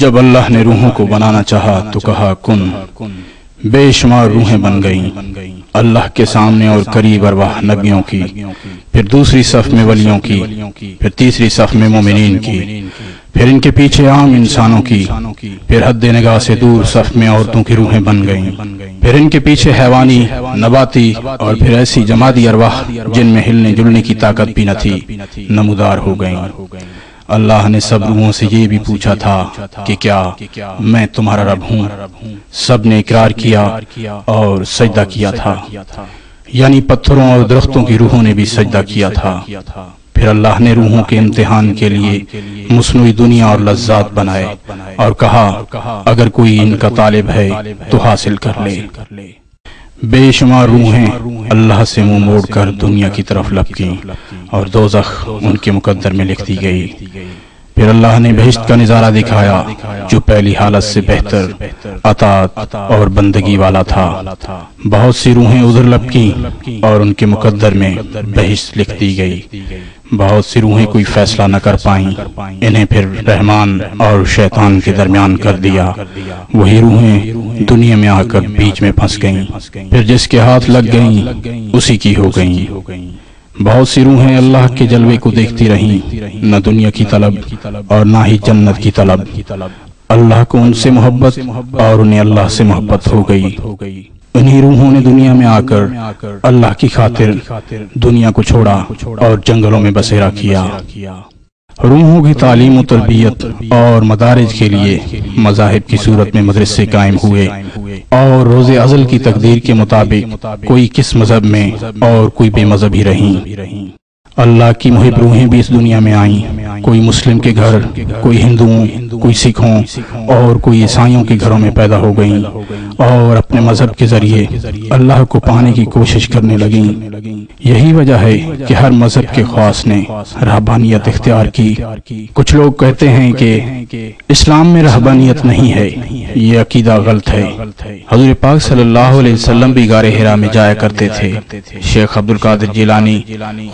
जब अल्लाह ने रूहों को बनाना चाहा तो कहा कुन, बेशुमार रूहें बन गईं अल्लाह के सामने और करीब अरवाह नबियों की, फिर दूसरी सफ में वलियों की, फिर तीसरी सफ में मोमिनीन की, फिर इनके पीछे आम इंसानों की, फिर हद निगाह से दूर सफ में औरतों की रूहें बन गईं, फिर इनके पीछे हैवानी, नबाती और फिर ऐसी जमादी अरवाह जिनमें हिलने जुलने की ताकत भी न थी, नमदार हो गईं। अल्लाह ने सब रूहों से ये भी पूछा था कि क्या मैं तुम्हारा रब हूँ? सब ने इकरार किया और सजदा किया था, यानी पत्थरों और दरख्तों की रूहों ने भी सजदा किया था। फिर अल्लाह ने रूहों के इम्तिहान के लिए मस्नुई दुनिया और लज्जात बनाए और कहा अगर कोई इनका तालिब है तो हासिल कर ले। बेशुमार रूहें अल्लाह से मुंह मोड़कर दुनिया की तरफ लपकीं और दोज़ख उनके मुकद्दर में लिख दी गई। फिर अल्लाह ने बेहश्त का नज़ारा दिखाया जो पहली हालत से बेहतर, अतात और बंदगी वाला था। बहुत सी रूहें उधर लपकीं और उनके मुकद्दर में बेहश्त लिख दी गई। बहुत सी रूहें कोई फैसला न कर पाईं, इन्हें फिर रहमान और शैतान के दरमियान कर दिया। वही रूहें दुनिया में आकर बीच में फंस गईं, फिर जिसके हाथ लग गईं उसी की हो गईं। बहुत सी रूहें अल्लाह के जलवे को देखती रहीं, न दुनिया की तलब और ना ही जन्नत की तलब। अल्लाह को उनसे मोहब्बत और उन्हें अल्लाह से मोहब्बत हो गई। उन्हीं रूहों ने दुनिया में आकर अल्लाह की खातिर दुनिया को छोड़ा और जंगलों में बसेरा किया। रूहों की तालीम व तरबियत और मदारिज के लिए मज़ाहिब की सूरत में मदरसे कायम हुए और रोज़े अज़ल की तकदीर के मुताबिक कोई किस मजहब में और कोई बेमजहब ही रहीं। अल्लाह की मुहिब रूहें भी इस दुनिया में आईं, कोई मुस्लिम के घर, कोई हिंदुओं, कोई सिखों और कोई ईसाइयों के घरों में पैदा हो गईं और अपने मजहब के जरिए अल्लाह को पाने की कोशिश करने लगीं। यही वजह है कि हर मजहब के ख्वास ने रहबानियत इख्तियार की। कुछ लोग कहते हैं कि इस्लाम में रहबानियत नहीं है, ये अकीदा गलत है। हजूर पाक सल्लल्लाहु अलैहि वसल्लम भी गारे हिरा में जाया करते थे। शेख अब्दुल कादिर जिलानी,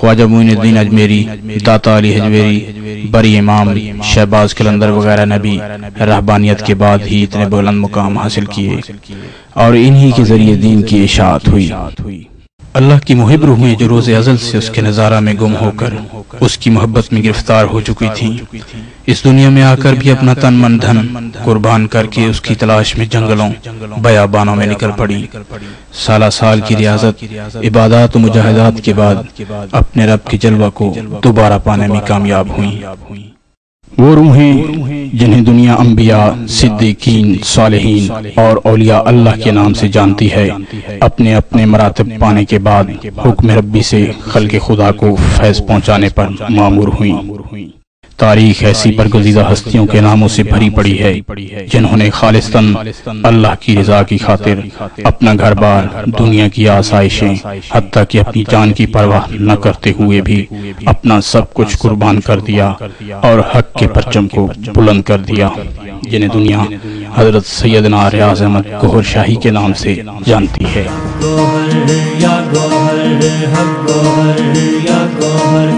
ख्वाजा मोइनुद्दीन अजमेरी, दाता अली हजवेरी, बरी इमाम, शहबाज कलंदर वगैरह ने भी रहबानियत के बाद ही इतने बुलंद मुकाम हासिल किए और इन्हीं के जरिए दीन की इशाअत हुई। अल्लाह की मुहिब रूहें जो रोज़े अज़ल से उसके नज़ारा में गुम होकर उसकी मोहब्बत में गिरफ्तार हो चुकी थीं, इस दुनिया में आकर भी अपना तन मन धन कुर्बान करके उसकी तलाश में जंगलों बयाबानों में निकल पड़ी। साला साल की रियाजत, इबादत, मुजाहिदात के बाद अपने रब के जलवा को दोबारा पाने में कामयाब हुई। वो रूहें जिन्हें दुनिया अंबिया, सिद्दीकीन, सालेहीन और औलिया अल्लाह के नाम से जानती है, अपने अपने मरातब पाने के बाद हुक्म रब्बी से खल्के खुदा को फैज़ पहुंचाने पर मामूर हुई। तारीख ऐसी बरगुज़ीदा हस्तियों के नामों से भरी पड़ी है जिन्होंने खालिस्तन अल्लाह की रज़ा की खातिर अपना घर बार, दुनिया की आसाइशें, हत्ता कि अपनी जान की परवाह न करते हुए भी अपना सब कुछ कुर्बान कर दिया और हक के परचम को बुलंद कर दिया, जिन्हें दुनिया हजरत सैयदना रियाज अहमद गोहर शाही के नाम से जानती है। हक गोहर या गोहर, हक गोहर या गोहर,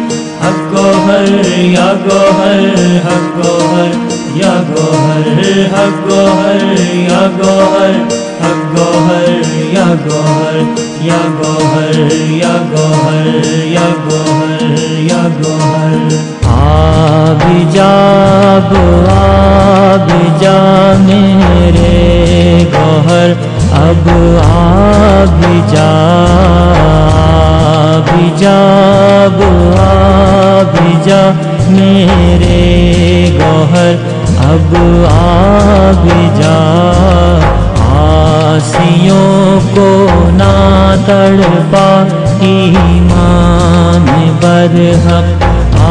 हक गोहर या गोहर, हक गोहर या गोहर, या गोहर या गोहर, या गोहर या गोहर। आ जा मेरे गोहर, अब आ भी जा मेरे गोहर, अब आसियों को ना तड़पा ईमान बरहक,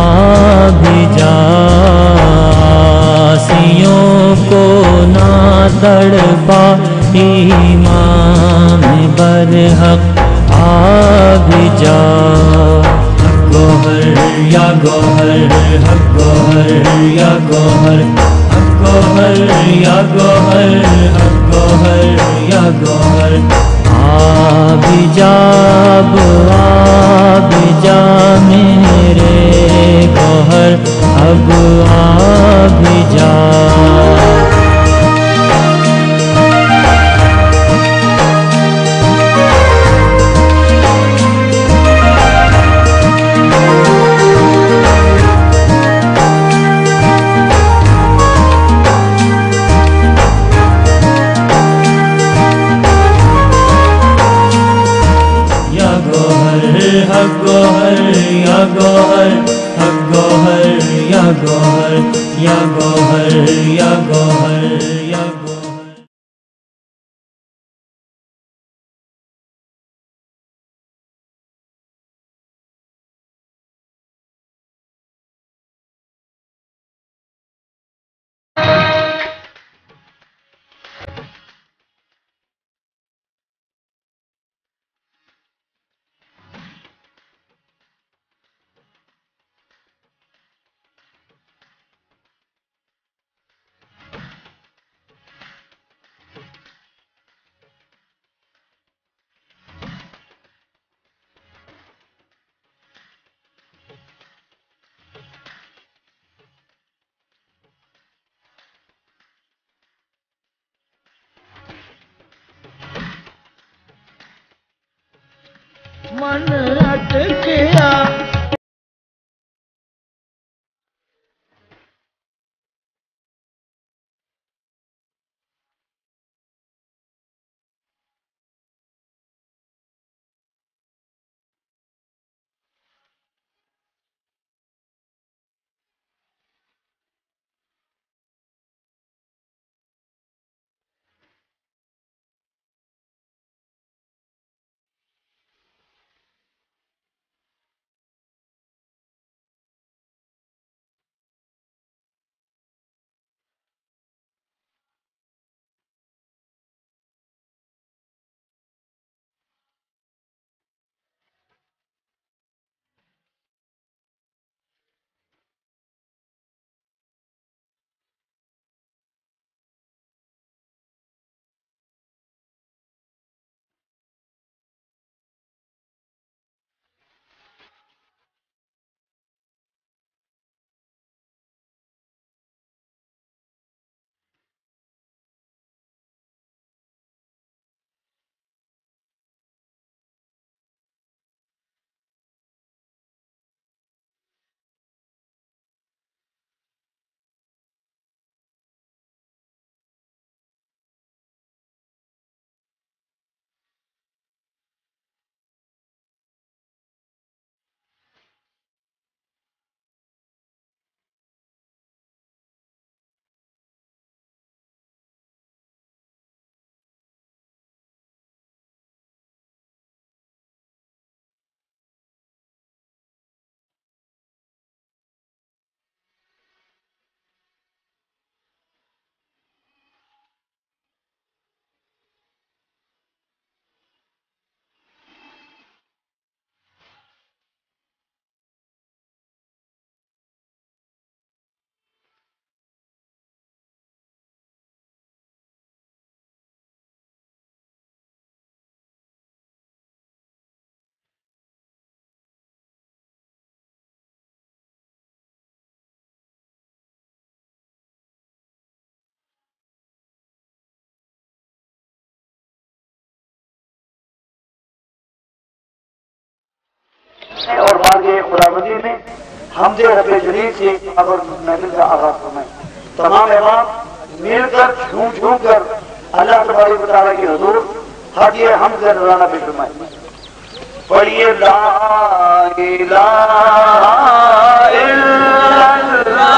आसियों को ना तड़पा ईमान बरहक, आबिजा। हक गोहर या गोहर, हक गोहर या गोहर, हक गोहर या गोहर, हक गोहर या गोहर। आबिजा मेरे गोहर, अब आबिजा। गौहर या गौहर या गौहर या गौहर। मन अटकिया और मार्गे खुदाबंदी में हमदे रब्बे जलील से और महफिल का आगाज फरमाएं। तमाम इमाम मिलकर झूम कर अल्लाह तबारक व तआला की हुजूर हाजिर हम जराना पेश फरमाएं। पढ़िए ला इलाहा इल्लल्लाह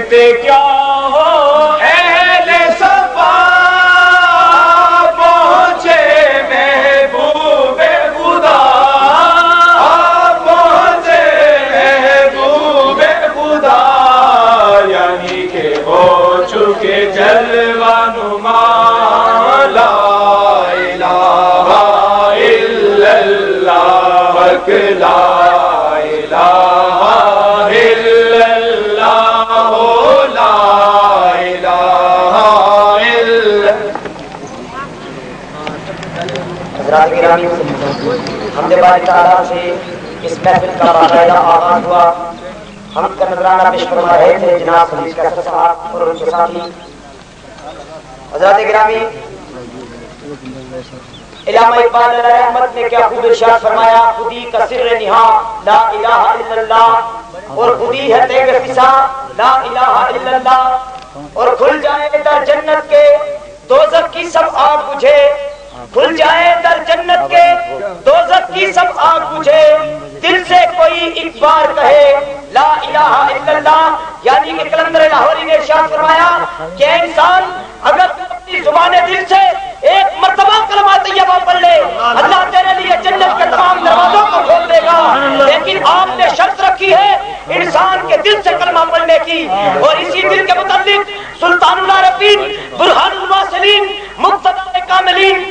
देखते क्या हो अहले सफा पहुँचे महबूबे खुदा, पहुँचे महबूबे खुदा, यानी के हो चुके जलवा नुमा। ला इलाहा इल्लल्लाह ला इलाहा से इस महफिल का बाकायदा आगाज हुआ। हम का नजराना पेश फरमा रहे थे जनाब हरीश साहब और उनके साथी हजरात गिरामी। इलामा इकबाल रहमत ने क्या खूब इरशाद फरमाया, खुदी का सिर निहा ला इलाहा इल्लल्लाह, और खुदी है तेग फिसा ला इलाहा इल्लल्लाह, और खुल जाए दर जन्नत के दोजख की सब आग बुझे, खुल जाए दर जन्नत के दोज़ख की सब आग बुझे, दिल से कोई एक बार कहे ला इलाहा इल्लल्लाह। यानी कि कलंदर लाहौरी ने इरशाद फरमाया कि इंसान अगर अपनी जुबाने दिल से एक मर्तबा कलमा तैयबा पढ़ ले, अल्लाह तेरे लिए जन्नत के तमाम दरवाजों को खोल देगा। लेकिन आपने शर्त रखी है इंसान के दिल से कलमा पढ़ने की, और इसी दिल के मुताबिक सुल्तानुल आरफीन बुरहानुल वासिलीन मुक्तदा कामिलीन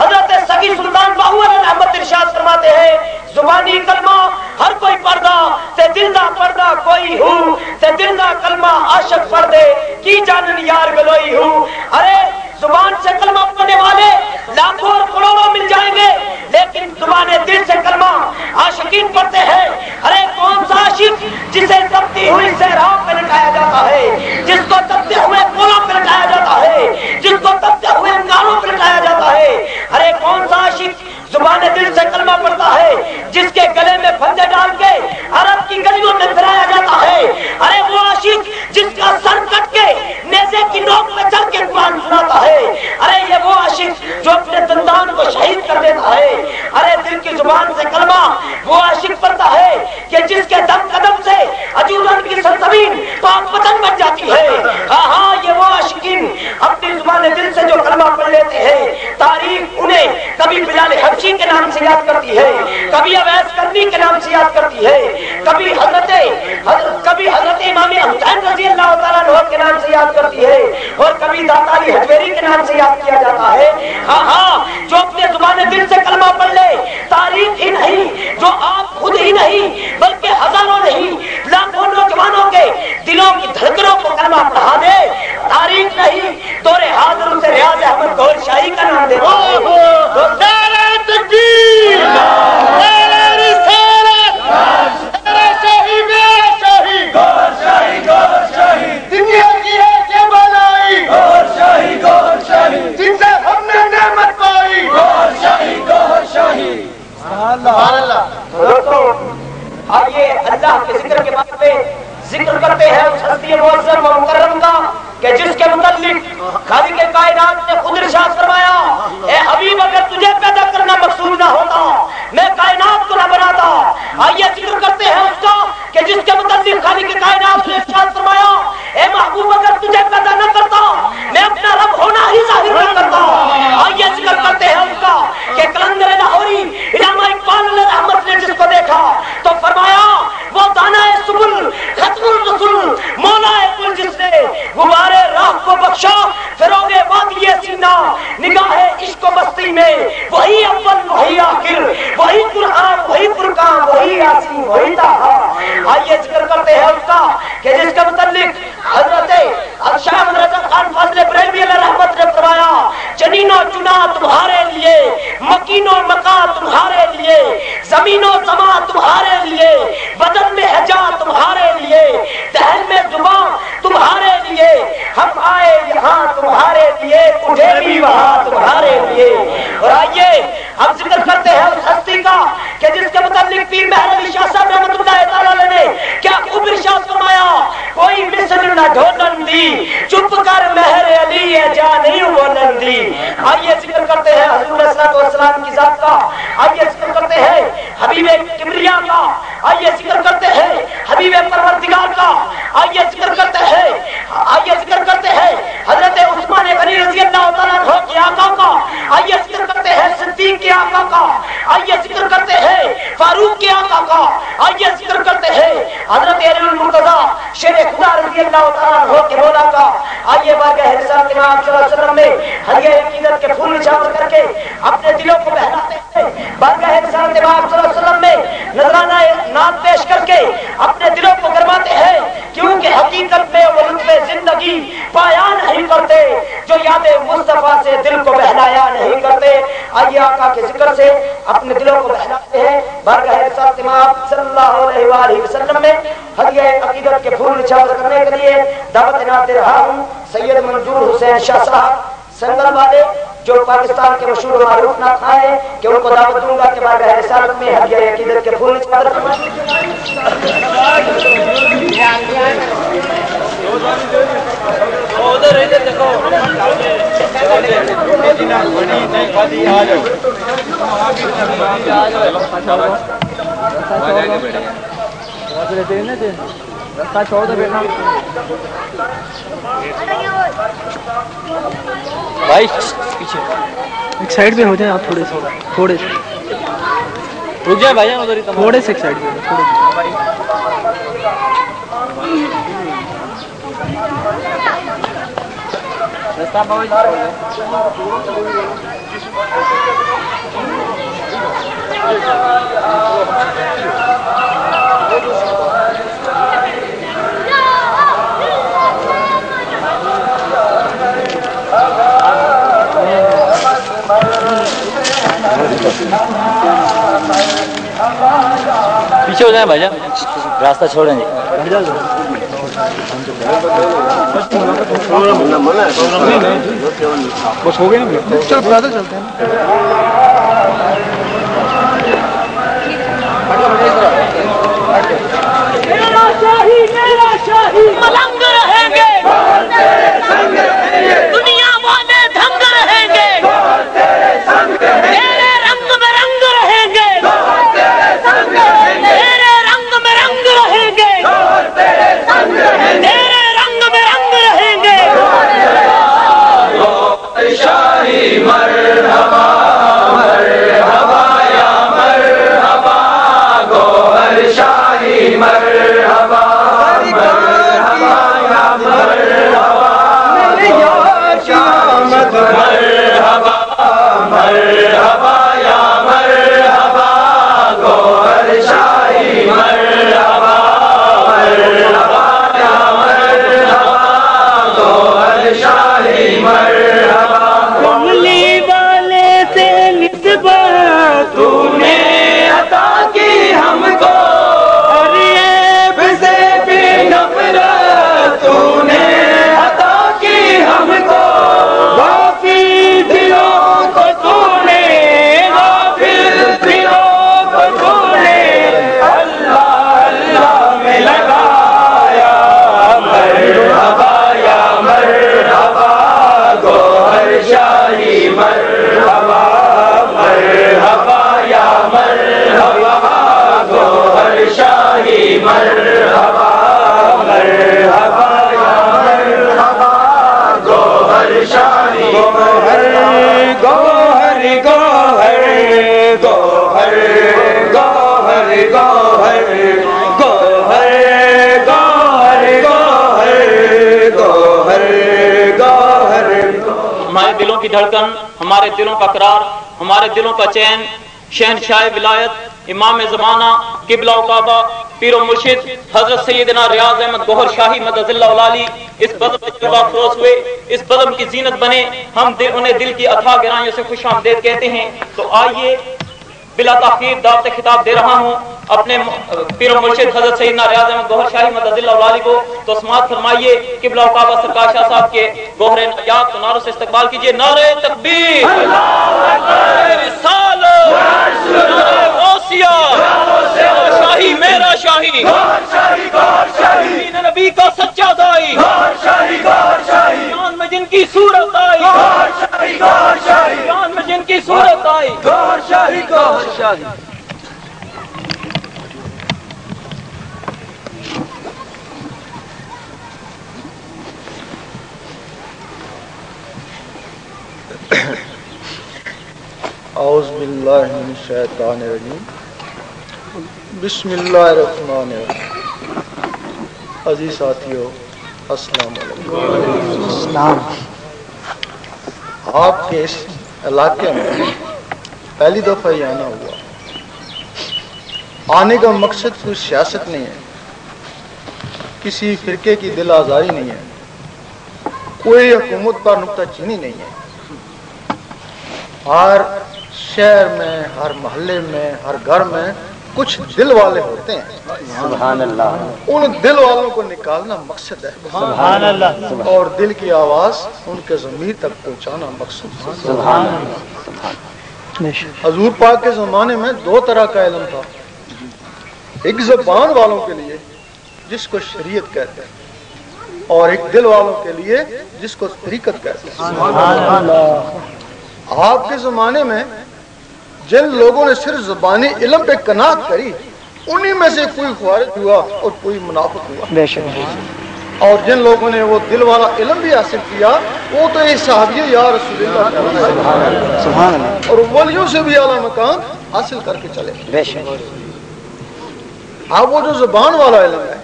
हज़रत सगी सुल्तान बाहू रहमत इरशाद फरमाते हैं, जुबानी कलमा हर कोई पर्दा ते दिलदा पर्दा कोई हूँ, ते दिलदा कलमा आशिक पर्दे की जानन यार गलोई हूँ। अरे जुबान से कलमा पढ़ने वाले लाखों और करोड़ों मिल जाएंगे, लेकिन तुम्हारे दिल से कलमा आशिकीन पढ़ते हैं। अरे कौन सा आशिक जिसे तपती हुई सहराओं पर लटाया जाता है, जिसको तपते हुए कोलों पर लटाया जाता है, जिसको तपते हुए अंगारों पर लटाया जाता है। अरे कौन सा आशिक जुबान दिल से कलमा पढ़ता है, जिसके गले में फंदे डाल के अरब की गलियों में फिराया जाता है। अरे वो आशिक जिसका सर कट के नेज़े की नोक में चढ़ के कुरान सुनाता से याद करती है, कभी अवैस करनी के नाम से याद करती है, कभी हजरत इमाम हुसैन रजी अल्लाह तआला अन्हु के नाम से याद करती है और कभी दाता अली हजवेरी के नाम से याद किया जाता है। हाँ हाँ, जो अपने जुबान दिल से कलमा पढ़ ले, तारीफ ही नहीं जो आप खुद ही नहीं बल्कि हजारों नहीं लाखों नौजवानों के दिलों की धड़कनों को कलमा पढ़ा दे, तारीफ नहीं तो हाजिर से रियाज अहमद गौहर शाही का नाम दे। आइए अल्लाह के जिक्र के बाद में जिक्र करते हैं उस हस्ती मुअज़्ज़म व मुकर्रम का कि जिसके मुताल्लिक़ खालिक़ कायनात ने खुद इरशाद फरमाया, ए हबीब अगर तुझे पैदा करना मकसूद ना होता मैं कायनात को ना बनाता। आइए जिक्र करते हैं उसका कि जिसके मुताल्लिक़ खालिक़ कायनात ने इरशाद फरमाया, ए महबूब अगर तुझे पैदा न करता मैं अपना रब होना ही जाहिर न करता। आइए जिक्र करते हैं उसका कि कलंदर लाहौरी इलामा इकबाल रहमत ने जिसको देखा तो फरमाया वो दाना है सुबुल खत्मुल रसूल मौला है कुल जिसने गुबारे राह को बख्शा फिरोगे वादिए सीना निगाहे इश्क बस्ती में वही अव्वल वही आखिर वही कुरान वही फुरकान वही यासीन वही ताहा। आइए जिक्र करते हैं उसका कि जिसके मुताल्लिक हजरत अशरफ रजा खान फाजले बरेलवी रहमत ने फरमाया, जनीनो चुना तुम्हारे लिए, मकीनो मका तुम्हारे लिए, जमीनो समा तुम्हारे लिए, बदन में हजा तुम्हारे लिए, दहन में जुबा तुम्हारे लिए, हम आए यहाँ तुम्हारे लिए, तुझे भी वहाँ तुम्हारे लिए। और आइए हम जिक्र करते हैं उस हस्ती का कि जिसके मुताबिक पीर मेहर अली शाह साहब रहमतुल्लाह तआला ने क्या खूब इरशाद फरमाया, कोई मिस्र न ढो नंदी चुप कर मेहर अली ये जा नहीं वो नंदी। आइए जिक्र करते हैं हुजूर सल्लल्लाहु अलैहि वसल्लम की जात का। आइए जिक्र करते हैं हबीबे किबरिया का। आइए जिक्र करते हैं हबीबे परवरदिगार का। आइए जिक्र करते हैं हजरत उस्मान गनी रज़ी अल्लाह तआला अन्हु के आका का। आइए जिक्र करते हैं सिद्दीक के आका का। आइए जिक्र करते हैं फारूक के आका का। आइए जिक्र करते हैं हजरत अलीउल मुर्तज़ा शेर खुदा रज़ी अल्लाह तआला अन्हु के मौला का। आइए बारगाह रसूल के नाम सल्लल्लाहु अलैहि वसल्लम में हरिया यकीनत के फूल निशावर करके अपने दिलों को बहलाते हैं, बारगाह रसूल के नाम सल्लल्लाहु अलैहि वसल्लम में नजराना नात पेश करके अपने दिलों को गरमाते हैं, क्योंकि हकीकत में वो लुत्फ़े जिंदगी पाया नहीं करते जो यादें मुस्तफा से दिल को बहलाया नहीं करते। आइए आका के जिक्र से अपने दिलों को बहलाते हैं, बारगाह फातिमा सल्लल्लाहु अलैहि वसल्लम में हदिया अकीदत के फूल निछावर करने के लिए दावत नाते रहा हूँ सैयद मंजूर हुसैन शाह साहब संगल वाले, जो पाकिस्तान के मशहूर मारूफ ना खाए कि उनको दावत दूंगा कि बारगाह रिसालत में हदिया अकीदत के फूल निछावर उधर इधर देखो मदीना बनी नहीं खाली आ जाओ रास्ता दे ना दे रास्ता छोड़ दे बेटा भाई पीछे एक साइड पे हो जाए आप थोड़े से रुक जाए भाई उधर ही थोड़े से एक साइड पे रास्ता बहुत पीछे हो जाए भाई रास्ता छोड़ेंगे बस हो गए ना चल पैदल चलते हैं मेरा शाही मलंग रहेंगे दुनिया वाले धंग रहेंगे तेरे रंग में रंग रहेंगे तेरे रंग में रंग रहेंगे शाही मरहबा मरहबा या गोहर शाही गोहर गोहर गोहर गोहर गोहर गोहर गोहर गोहर गोहर गोहर गोहर। हमारे दिलों की धड़कन, हमारे दिलों का करार, हमारे दिलों का चैन, शहनशाह विलायत, इमाम जमाना, किबला काबा, पीरो मुर्शिद हजरत सैयदना रियाज अहमद गोहर शाही मददल्लाहु अलैहि इस बज़म में तबाफरोज हुए, इस बज़म की जीनत बने। हम उन्हें दिल की अथाह गहराइयों से खुश आमदेद कहते हैं। तो आइए, बिला ताखीर दावत खिताब दे रहा हूँ अपने पीरो मुर्शिद हजरत सैयदना रियाज अहमद गोहर शाही मददल्लाहु अलैहि को। तो समाअत फरमाइए, किबला काबा सरकार शाह साहब के गोहरे नायाब को नारों से इस्तकबाल कीजिए। नारे तकबीर, अल्लाहु अकबर, रिसालत, नारे गौसिया, शाही मेरा शाही, गोहर शाही गोहर शाही, नबी का सच्चा दाई, गोहर शाही गोहर शाही, जान में जिनकी सूरत आई, गोहर शाही गोहर शाही, जान में जिनकी सूरत आई, गोहर शाही गोहर शाही। औज़ बिल्लाहि मिनश शैतानिर रजीम, बिस्मिल्लाहिर्रहमानिर्रहीम। अजीज साथियों, अस्सलाम वालेकुम। आपके इस इलाके में पहली दफ़ा ही आना हुआ। आने का मकसद कोई सियासत नहीं है, किसी फिरके की दिल आज़ारी नहीं है, कोई हुकूमत पर नुक्ताचीनी नहीं है। हर शहर में, हर मोहल्ले में, हर घर में कुछ दिल वाले होते हैं। सुभान अल्लाह। उन दिल वालों को निकालना मकसद है। सुभान अल्लाह। और दिल की आवाज उनके ज़मीर तक पहुंचाना मकसद है। सुभान अल्लाह। हजूर पाक के ज़माने में दो तरह का इल्म था, एक ज़बान वालों के लिए जिसको शरीयत कहते हैं, और एक दिल वालों के लिए जिसको तरीकत कहते हैं। सुभान अल्लाह। आपके ज़माने में जिन लोगों ने सिर्फ ज़बानी इल्म पे कनात करी, उन्हीं में से कोई ख़ारिज हुआ और कोई मुनाफिक हुआ। बेशक। और जिन लोगों ने वो दिल वाला इल्म भी हासिल किया, वो तो एक सहाबी या रसूलुल्लाह और वलियों से भी आला मकाम हासिल करके चले। बेशक। अब वो जो ज़बान वाला इल्म है,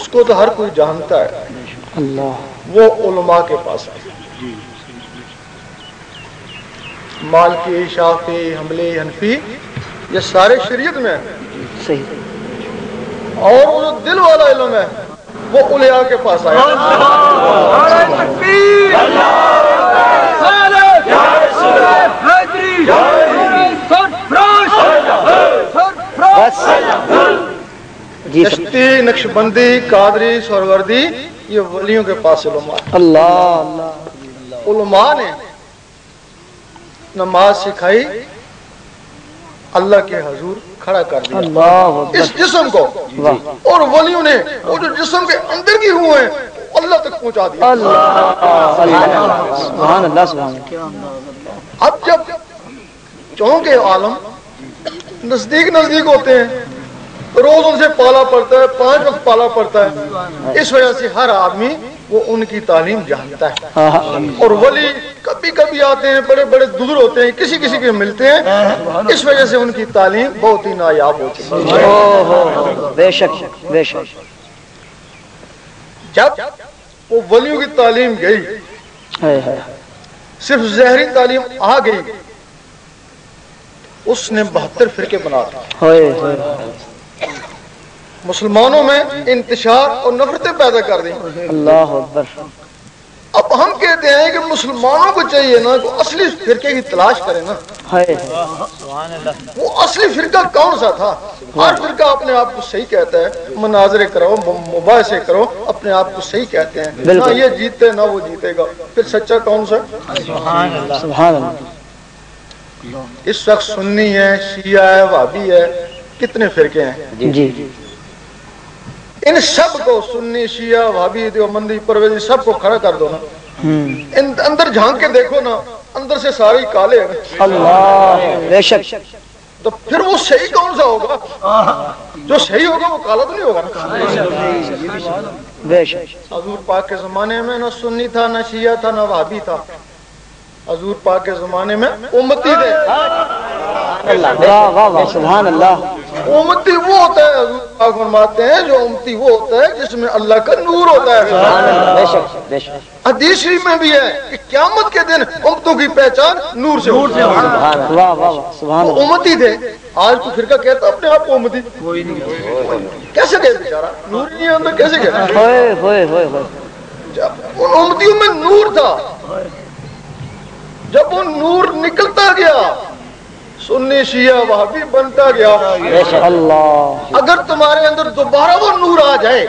उसको तो हर कोई जानता है। वो उलमा के पास है, मालकी, शाफी, हमले, हनफी, ये सारे शरीयत में सही। और वो जो दिल वाला इल्म है, वो उलिया के पास आया। चिश्ती, नक्शबंदी, कादरी, सरवर्दी, ये वलियों के पास उलमा। अल्लाह। उलमा ने नमाज सिखाई, अल्लाह के हजूर खड़ा कर दिया इस जिस्म को, और वलियों ने वो जो जिस्म के अंदर की रूह है अल्लाह तक पहुंचा दिया। अल्लाह। अब जब चौंके आलम नजदीक नजदीक होते हैं, रोज उनसे पाला पड़ता है, 5 वक्त पाला पड़ता है, इस वजह से हर आदमी वो उनकी तालीम जानता है। और वली कभी कभी आते हैं, बड़े बड़े दूर होते हैं, किसी किसी के मिलते हैं, इस वजह से उनकी तालीम बहुत ही नायाब होती है। बेशक बेशक। जब वो वलियों की तालीम गई, सिर्फ जहरी तालीम आ गई, उसने 72 फिरके बना दिए। मुसलमानों में इंतशार और नफरतें पैदा कर दी। अल्लाह अकबर। अब हम कहते हैं कि मुसलमानों को चाहिए ना कि असली फिरके की तलाश करें ना। वो असली फिरका कौन सा था? हर फिरका अपने आप को सही कहता है। मनाजरे करो, मुबाहसे करो, अपने आप को सही कहते हैं। ना ये जीतते ना वो जीतेगा, फिर सच्चा कौन सा? इस वक्त सुन्नी है, शिया है, वहाबी है, कितने फिरके हैं। इन सब को, सुन्नी, शिया, वहाबी, देवबंदी, परवेज़ी, सब को खड़ा कर दो ना। इन अंदर झांक के देखो ना, अंदर से सारे काले हैं। अल्लाह। बेशक। तो फिर वो सही कौन सा होगा? जो सही होगा वो काला तो नहीं होगा ना। हजूर पाक के जमाने में न सुन्नी था, न शिया था, न वहाबी था। हजूर पाक के जमाने में उम्मती थे। सुभान अल्लाह। उम्मती वो होता है, हजूर पाक फरमाते हैं, जो उम्मती वो होता है जिसमें अल्लाह का नूर होता है। हदीस शरीफ में भी है कि क़यामत के दिन उम्मतों की पहचान नूर से होगी। उम्मती थे। आज तो फिरका कहता अपने आप को उम्मती, कैसे कहे बेचारा, नूर नहीं अंदर कैसे कहे। उन उम्मतियों में नूर था। जब वो नूर निकलता गया, सुन्नी शिया वहाबी बनता गया। अगर तुम्हारे अंदर दोबारा वो नूर आ जाए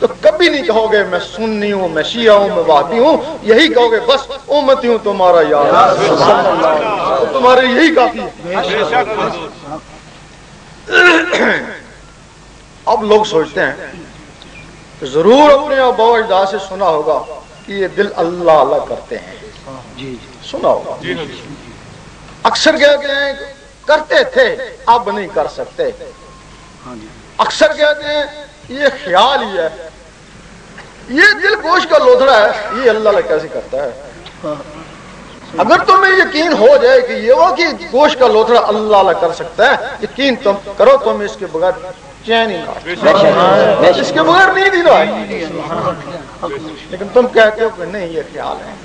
तो कभी नहीं कहोगे मैं सुन्नी हूँ, मैं शिया हूँ, मैं वहाबी हूँ। यही कहोगे बस उम्मती हूँ तुम्हारा यार, तो तुम्हारे यही काफी है। अब लोग सोचते हैं तो जरूर अपने आबा अजदाद से सुना होगा कि ये दिल अल्लाह अल्लाह करते हैं। जी सुना होगा। अक्सर कहते हैं करते थे अब नहीं कर सकते। अक्सर कहते हैं ये ख्याल ही है, ये दिलगोश का लोथड़ा है, ये अल्लाह कैसे करता है। अगर तुम्हें यकीन हो जाए कि ये वो कि गोश का लोथड़ा अल्लाह कर सकता है, यकीन तुम करो, तुम इसके बगैर चैन ही ना, इसके बगैर नहीं दिला। लेकिन तुम कहते हो कि नहीं ये ख्याल है।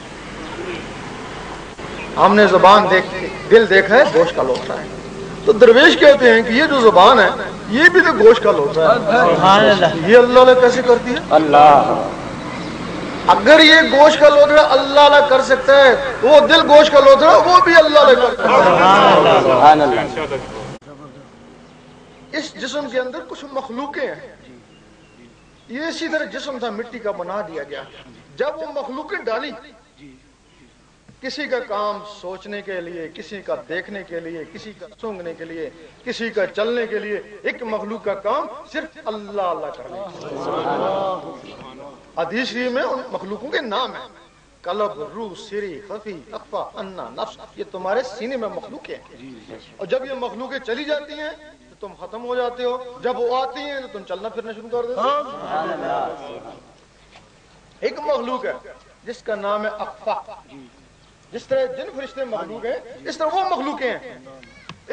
हमने जबान देख, दिल देखा है, गोश का लोटा है। तो दरवेश कहते हैं कि ये जो जबान है ये भी तो गोश का लोटा है, ये अल्लाह कैसे करती है। अल्लाह अगर ये गोश का लोटा अल्लाह कर सकता है, वो दिल गोश का लोटा वो भी अल्लाह करता है। इस जिस्म के अंदर कुछ मखलूकें हैं। ये इसी तरह जिस्म था, मिट्टी का बना दिया गया। जब वो मखलूकें डाली, किसी का काम सोचने के लिए, किसी का देखने के लिए, किसी का सूंघने के लिए, किसी का चलने के लिए, एक मखलूक का काम सिर्फ अल्लाह अल्लाह करना। हदीस में उन मखलूकों के नाम है कलब, रूह, सिरी, खफी, अख्फा, अन्ना, नफ्स। ये तुम्हारे सीने में मखलूकें हैं। और जब ये मखलूकें चली जाती हैं तो तुम खत्म हो जाते हो। जब वो आती हैं तो तुम चलना फिरना शुरू कर देते हो। एक मखलूक है जिसका नाम है अख्फा। जिस तरह जिन फरिश्ते मखलूक हैं, इस तरह वो मखलूक हैं।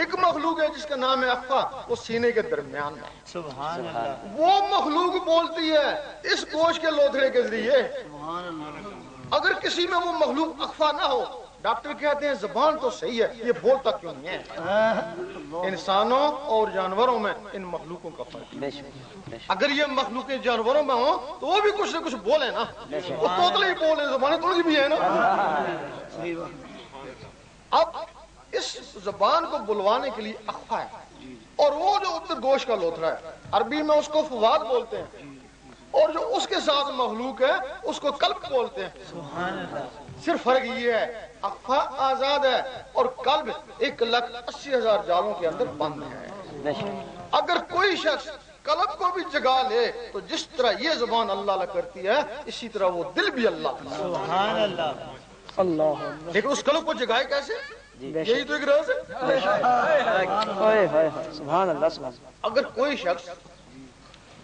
एक मखलूक है जिसका नाम है अख्फा, वो सीने के दरमियान में। सुभान अल्लाह। वो मखलूक बोलती है इस गोश के लोथड़े के लिए। अगर किसी में वो मखलूक अख्फा ना हो, डॉक्टर कहते हैं जबान तो सही है, ये बोलता क्यों नहीं है। इंसानों और जानवरों में इन मखलूकों का फर्क। अगर ये मखलूक जानवरों में हो तो वो भी कुछ ना कुछ बोले ना, वो तोतले ही बोले, जबान थोड़ी भी है ना। अब इस जबान को बुलवाने के लिए अख्फा है। और वो जो उत्तर गोश का लोथरा है, अरबी में उसको फवाद बोलते हैं। और जो उसके साथ मखलूक है उसको कल्ब बोलते हैं। सिर्फ फर्क ये है अख्फा आजाद है और कल्ब 1,80,000 जालों के अंदर बंद है। अगर कोई शख्स कल्ब को भी जगा ले तो जिस तरह ये जुबान अल्लाह करती है, इसी तरह वो दिल भी अल्लाह। लेकिन उस कल्ब को जगाए कैसे, यही तो एक राज है। अगर कोई शख्स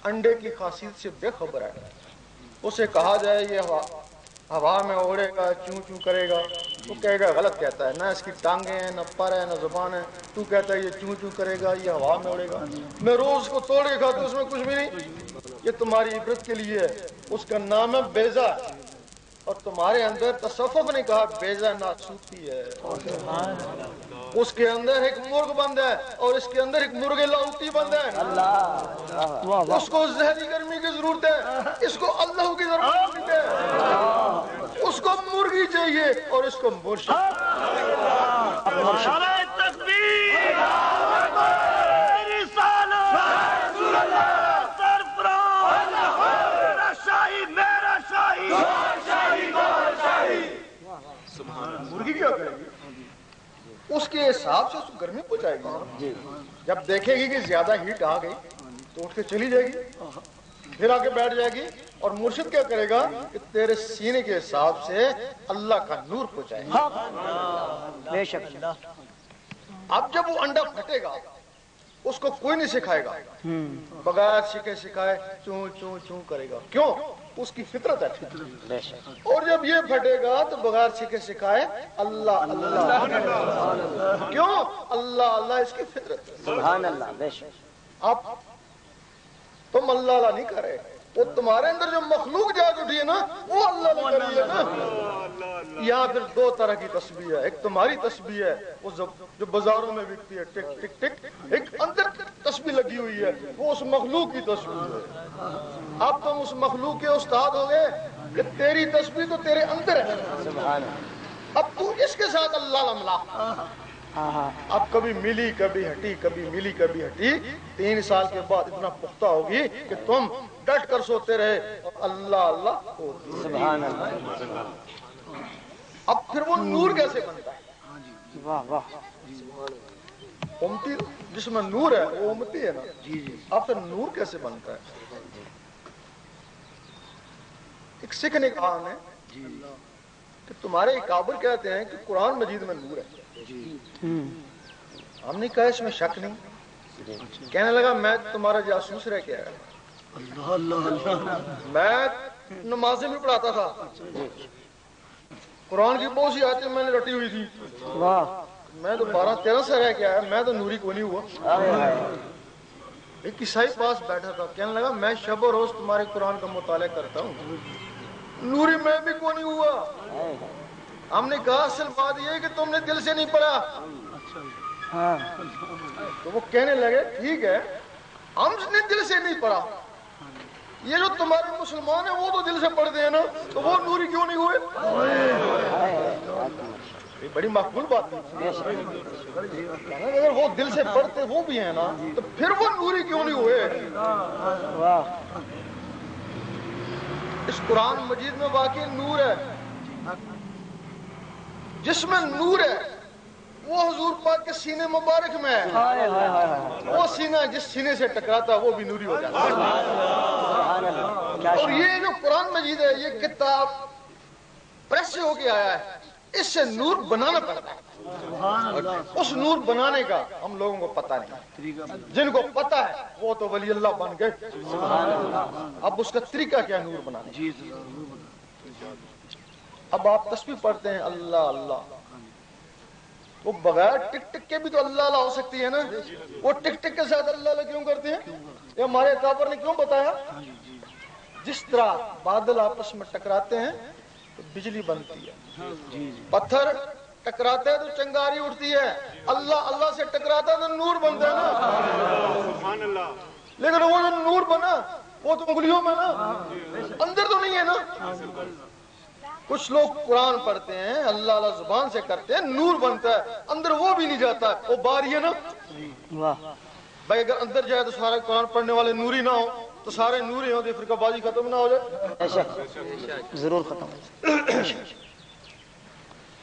अंडे की खासियत से बेखबर है, उसे कहा जाए ये हवा में उड़ेगा, चूं चूं करेगा, तो कहेगा गलत कहता है, ना इसकी टांगे हैं, ना पर है, ना जुबान है। तू कहता है ये चूं चूं करेगा, ये हवा में उड़ेगा, मैं रोज को तोड़ के खाता, उसमें कुछ भी नहीं। ये तुम्हारी इबरत के लिए है। उसका नाम है बेजा। और तुम्हारे अंदर तसव्वुफ़ ने कहा बेजा नासूती है। उसके अंदर एक मुर्ग बंद है और इसके अंदर एक मुर्गे लाउती बंद है। अल्लाह। उसको जहरी गर्मी की जरूरत है, इसको अल्लाह की जरूरत है। उसको मुर्गी चाहिए और इसको मुर्गी क्या करेगी, उसके हिसाब से उसको गर्मी पहुंचाएगी। जब देखेगी कि ज्यादा हीट आ गई तो उठ के चली जाएगी, फिर आके बैठ जाएगी। और मुर्शिद क्या करेगा कि तेरे सीने के हिसाब से अल्लाह का नूर पहुंचाएगा। अब जब वो अंडा फटेगा, उसको कोई नहीं सिखाएगा, बगैर सीखे सिखाए चूं चूं चूं करेगा। क्यों? उसकी फितरत है। और जब ये फटेगा तो बगैर सीखे सिखाए अल्लाह अल्लाह, क्यों अल्लाह अल्लाह, इसकी फितरत है। सुभान अल्लाह। आप तुम अल्लाह नहीं कर रहे, वो तुम्हारे अंदर जो मखलूक जाग उठी है ना, वो अल्लाह ने करी है ना। यहाँ फिर दो तरह की तस्बीह है, एक तुम्हारी तस्बीह है वो जो बाजारों में बिकती है टिक टिक टिक, एक अंदर तस्बीह लगी हुई है वो उस मखलूक की तस्बीह है। अब तुम उस मखलूक के उस्ताद हो गए, तेरी तस्बीह तो तेरे अंदर है, अब तू इसके साथ अल्लाह मिला। अब कभी मिली कभी हटी, कभी मिली कभी हटी, 3 साल के बाद इतना पुख्ता होगी कि तुम डट कर सोते रहे और अल्लाह अल्लाह होती। सुभान अल्लाह। अब फिर वो नूर कैसे बनता है? वाह वाह। उम्मती जिसमें नूर है वो उम्मती है ना। जी जी। अब फिर नूर कैसे बनता है? एक सीखने का आम है कि तुम्हारे काबिल कहते हैं कि कुरान मजीद में नूर है। हमने कहा इसमें शक नहीं। कहने लगा मैं तुम्हारा जासूस रह के आया, मैं नमाजें भी पढ़ाता था, कुरान की बहुत सी आयतें मैंने रटी हुई थी, मैं तो 12-13 से रह के आया, मैं तो नूरी को नहीं हुआ। एक ईसाई पास बैठा था, कहने लगा मैं शब रोज तुम्हारे कुरान का मुताला करता हूँ, नूरी मैं भी को नहीं हुआ। हमने कहा असल बात यह है कि तुमने दिल से नहीं पढ़ा। हाँ। तो वो कहने लगे ठीक है, हमने दिल से नहीं पढ़ा, ये जो तुम्हारे मुसलमान है वो तो दिल से पढ़ते हैं ना, तो वो नूरी क्यों नहीं हुए? बड़ी माकूल बात है। अगर वो दिल से पढ़ते वो भी है ना, तो फिर वो नूरी क्यों नहीं हुए? इस कुरान मजीद में वाकई नूर है, जिसमें नूर है वो हुजूर पाक के सीने मुबारक में है। हाय हाय हाय। वो सीना जिस सीने से टकराता वो भी नूरी हो जाता है। और ये जो कुरान मजीद है, ये किताब प्रेस से होके आया है, इससे नूर बनाना पड़ता है। उस नूर बनाने का हम लोगों को पता नहीं, जिनको पता है वो तो वली अल्लाह बन गए। अब उसका तरीका क्या नूर बनाने? अब आप तस्बीह पढ़ते हैं अल्लाह अल्लाह, वो बगैर टिक टिक के भी तो अल्लाह अल्लाह हो सकती है ना, वो टिक टिक के साथ अल्लाह अल्लाह क्यों करते हैं? ये हमारे काबर ने क्यों बताया? जिस तरह बादल आपस में टकराते हैं तो बिजली बनती है, पत्थर टकराते हैं तो चंगारी उठती है, अल्लाह अल्लाह से टकराता है तो नूर बनता है ना। लेकिन वो जो नूर बना वो तो उंगलियों में ना, अंदर तो नहीं है ना। कुछ लोग कुरान पढ़ते हैं अल्लाह अल्लाह जुबान से करते हैं, नूर बनता है, अंदर वो भी नहीं जाता, वो बाहर ही है ना। भाई अगर अंदर जाए तो सारे कुरान पढ़ने वाले नूरी ना हो, तो सारे नूरी हो तो फिर कबाजी खत्म ना हो जाए, जरूर खत्म।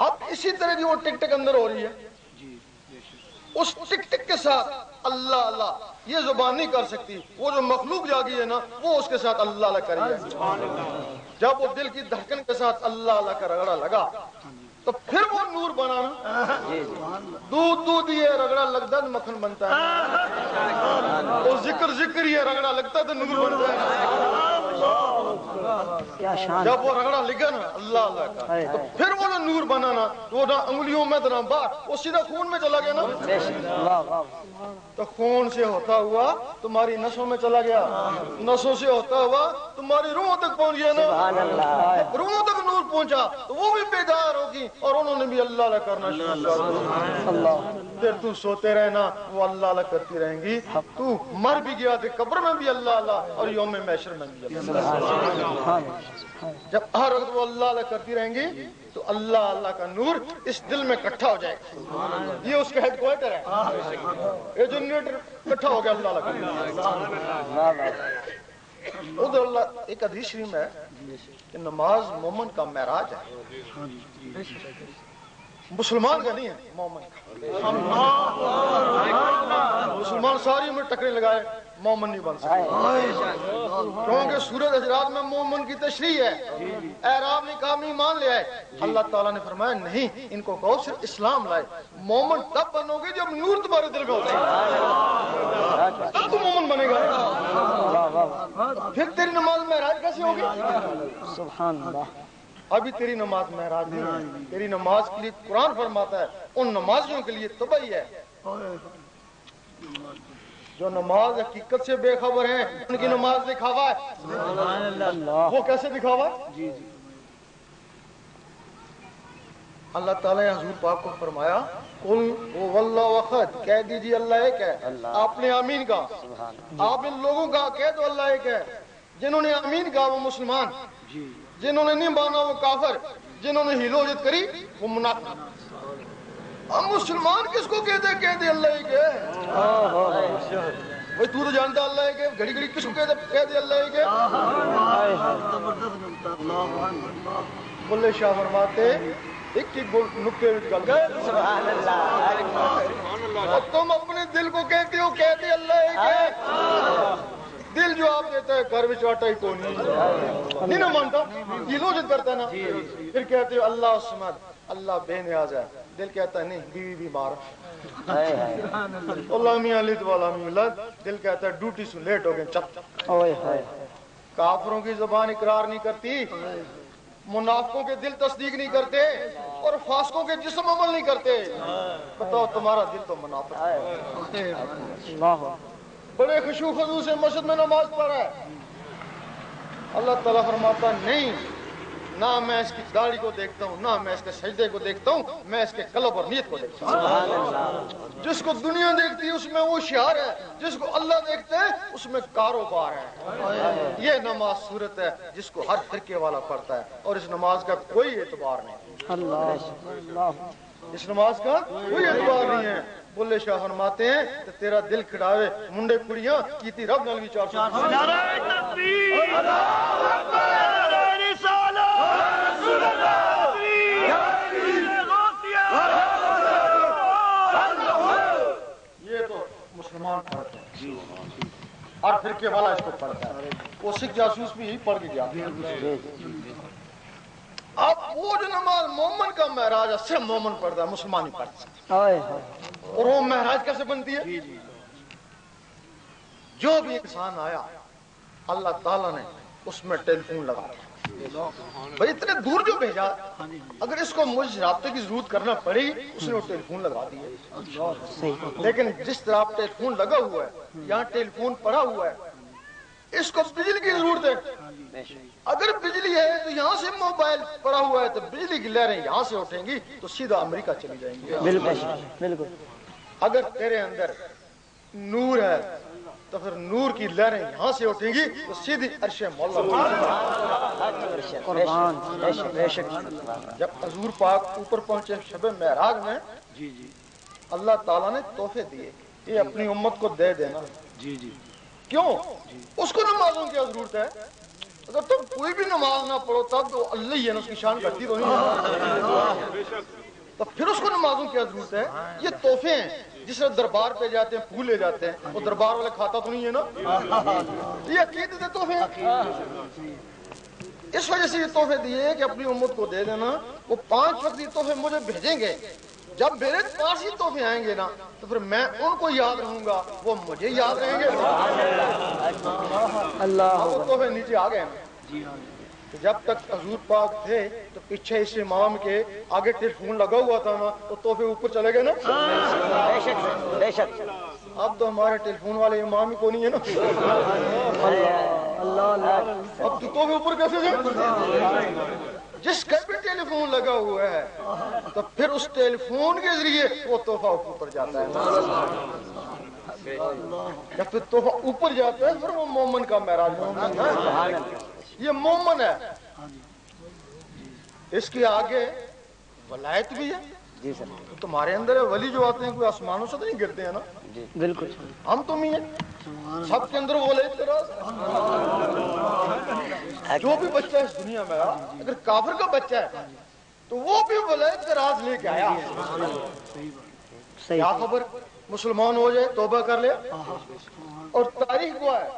अब इसी तरह की वो टिक टिक अंदर हो रही है, उस टिक टिक के साथ अल्लाह अल्लाह ये जुबान नहीं कर सकती, वो जो मखलूक जागी है ना वो उसके साथ अल्लाह अल्लाह करेगी। जब वो दिल की धड़कन के साथ अल्लाह अल्लाह का रगड़ा लगा तो फिर वो नूर बनाना। दूध दूध ये रगड़ा लगता तो मक्खन बनता है, और जिक्र जिक्र ये रगड़ा लगता तो नूर बनता है। जब वो रगड़ा लिखा ना अल्लाह अल्लाह का, तो फिर वो ना नूर बनाना, वो ना उंगलियों में तो ना बाहर, वो सीधा खून में चला गया ना। तो खून से होता हुआ तुम्हारी नसों में चला गया, नसों से होता हुआ तुम्हारी रूहों तक पहुंच गया ना, रूहों तक नूर पहुंचा तो वो भी बेदार होगी और उन्होंने भी अल्लाह करना शुरू कर दिया। फिर तू सोते रहना, वो अल्लाह करती रहेंगी। तू मर भी गया तो कब्र में भी अल्लाह और यौम महशर में भी अल्लाह। जब हर वक्त वो अल्लाह करती रहेंगी तो अल्लाह अल्लाह का नूर इस दिल में इकट्ठा हो जाएगा। ये उसका हेडक्वार्टर है, ये जनरेटर इकट्ठा हो गया अल्लाह। उधर अल्लाह एक हदीस शरीफ है कि नमाज मोमन का महराज है, मुसलमान का नहीं है, मोमन का। मुसलमान सारी उम्र टकरे लगाए, मोमन नहीं बन सकते, क्योंकि सूरत हजरात में मोमन की तशरीह है। एराब ने काम नहीं मान लिया है, अल्लाह ताला ने फरमाया नहीं, इनको कहो सिर्फ इस्लाम लाए। मोमन तब बनोगे जब नूर तुम्हारे दिल में होगा, तब तुम मोमन बनेगा। फिर तेरी नमाज महराज कैसे होगी? सुभान अल्लाह। अभी तेरी नमाज महराज नहीं, तेरी नमाज के लिए कुरान फरमाता है उन नमाजियों के लिए तबाही है जो नमाज हकीकत से बेखबर हैं। उनकी नमाज दिखावा है, वो कैसे दिखावा? अल्लाह ताला ने हुजूर पाक को फरमाया कुल वल्लाहु अहद, कह दीजिए अल्लाह एक है। आपने आमीन कहा, आप इन लोगों का कह दो अल्लाह एक है। जिन्होंने आमीन कहा वो मुसलमान, जिन्होंने नहीं माना वो काफिर, जिन्होंने हिलोजत करी वो मुनाफिक। अब मुसलमान किसको कहते अल्लाह ही के भाई, तू तो जानता अल्लाह ही के। घड़ी घड़ी किसको कहते अल्लाह ही के? बुल्ले शाह फरमाते एक ही नुक्ते निकल गए। तुम अपने दिल को कहते हो कहते अल्लाह ही के। दिल जो आप देता है घर विच आटा ही कोई नहीं ना मानता, हिलोजत करता है ना। फिर कहते हो अल्लाह सुमद, अल्लाह बेनियाज है। दिल कहता है नहीं बीवी बीमार, दिल कहता है ड्यूटी से लेट हो गए। काफरों की जबान इकरार नहीं करती, मुनाफिकों के दिल तस्दीक नहीं करते, और फासकों के जिस्म अमल नहीं करते। बताओ तुम्हारा दिल तो मुनाफिक है। बड़े खुशू खजू से मस्जिद में नमाज पढ़ा है। अल्लाह ताला फरमाता नहीं, ना मैं इसकी दाढ़ी को देखता हूँ, ना मैं इसके सजदे को देखता हूँ, मैं इसके कलब और नीयत को देखता हूँ। जिसको दुनिया देखती है उसमें वो शियार है, जिसको अल्लाह देखते है उसमें कारोबार है। ये नमाज सूरत है जिसको हर तरीके वाला पढ़ता है, और इस नमाज का कोई एतबार नहीं, इस नमाज का कोई एतबार नहीं है। बुल्ले शाह फरमाते हैं तो तेरा दिल खिड़ावे मुंडे कुड़िया कीती रब नल विचार। नारे तकबीर, अल्लाहू अकबर, नारे रिसालत, रसूल अल्लाह, ये तो मुसलमान पढ़ते हैं और फिर के वाला इसको पढ़ता है। वो सिख जासूस भी पढ़ के गया। अब वो जो नमाज मोमन का महराज है, सिर्फ मोमन पढ़ता है, मुसलमान ही पढ़ता है। और वो महराज कैसे बनती है? जो भी इंसान आया अल्लाह ताला ने उसमें टेलीफोन लगा दिया, भाई इतने दूर जो भेजा, अगर इसको मुझे राब्ते की जरूरत करना पड़ी, उसने वो टेलीफोन लगा दिया। लेकिन जिस तरह टेलीफोन लगा हुआ है, यहाँ टेलीफोन पड़ा हुआ है, इसको बिजली की जरूरत है। अगर बिजली है तो यहाँ से मोबाइल पड़ा हुआ है, तो बिजली की लहरें यहाँ से उठेंगी तो सीधा अमेरिका चली जाएंगी। बिल्कुल बिल्कुल। अगर तेरे अंदर नूर है तो फिर नूर की लहरें यहाँ से उठेंगी तो सीधी अर्श मौला। जब हजूर पाक ऊपर पहुंचे शब महराज में, अल्लाह ताला ने तोहफे दिए, ये अपनी उम्मत को दे देना। क्यों? उसको नमाजों की जरूरत है। अगर तुम कोई भी नमाज ना पढ़ो तब तो अल्लाह ही है ना, उसकी शान घटती तो नहीं, तो फिर उसको नमाजों की जरूरत है। ये तोहफे हैं, जिस दरबार पे जाते हैं फूल ले जाते हैं, वो दरबार वाला खाता तो नहीं है ना, ये अकीदत है। तोहफे इस वजह से ये तोहफे दिए कि अपनी उम्मत को दे देना। वो 5 वक्त ये तोहफे मुझे भेजेंगे, जब मेरे पास ही तोहफे आएंगे ना तो फिर मैं उनको याद रहूंगा, वो मुझे याद रहेंगे। अल्लाह, वो तोहफे नीचे आ गए ना। तो जब तक हजूर पाक थे तो पीछे इस इमाम के आगे टेलीफोन लगा हुआ था ना, तो तोहफे ऊपर चले गए ना। अब तो हमारे टेलीफोन वाले इमाम ही को नहीं है ना। अब तो तोहफे ऊपर कैसे गए? जिसका भी टेलीफोन लगा हुआ है तो फिर उस टेलीफोन के जरिए वो तोहफा ऊपर जाता है। जब फिर तोहफा ऊपर जाता है फिर वो मोमन का महराज। ये मोमन है, इसके आगे वलायत भी है। तुम्हारे अंदर है वली जो आते हैं, कोई आसमानों से तो नहीं गिरते हैं ना। बिल्कुल, हम तुम ही हैं, सबके अंदर वलायत का राज। जो भी बच्चा है इस दुनिया में, अगर काफिर का बच्चा है तो वो भी वलायत का राज लेके आया। क्या खबर मुसलमान हो जाए, तोबा कर ले। और तारीख हुआ है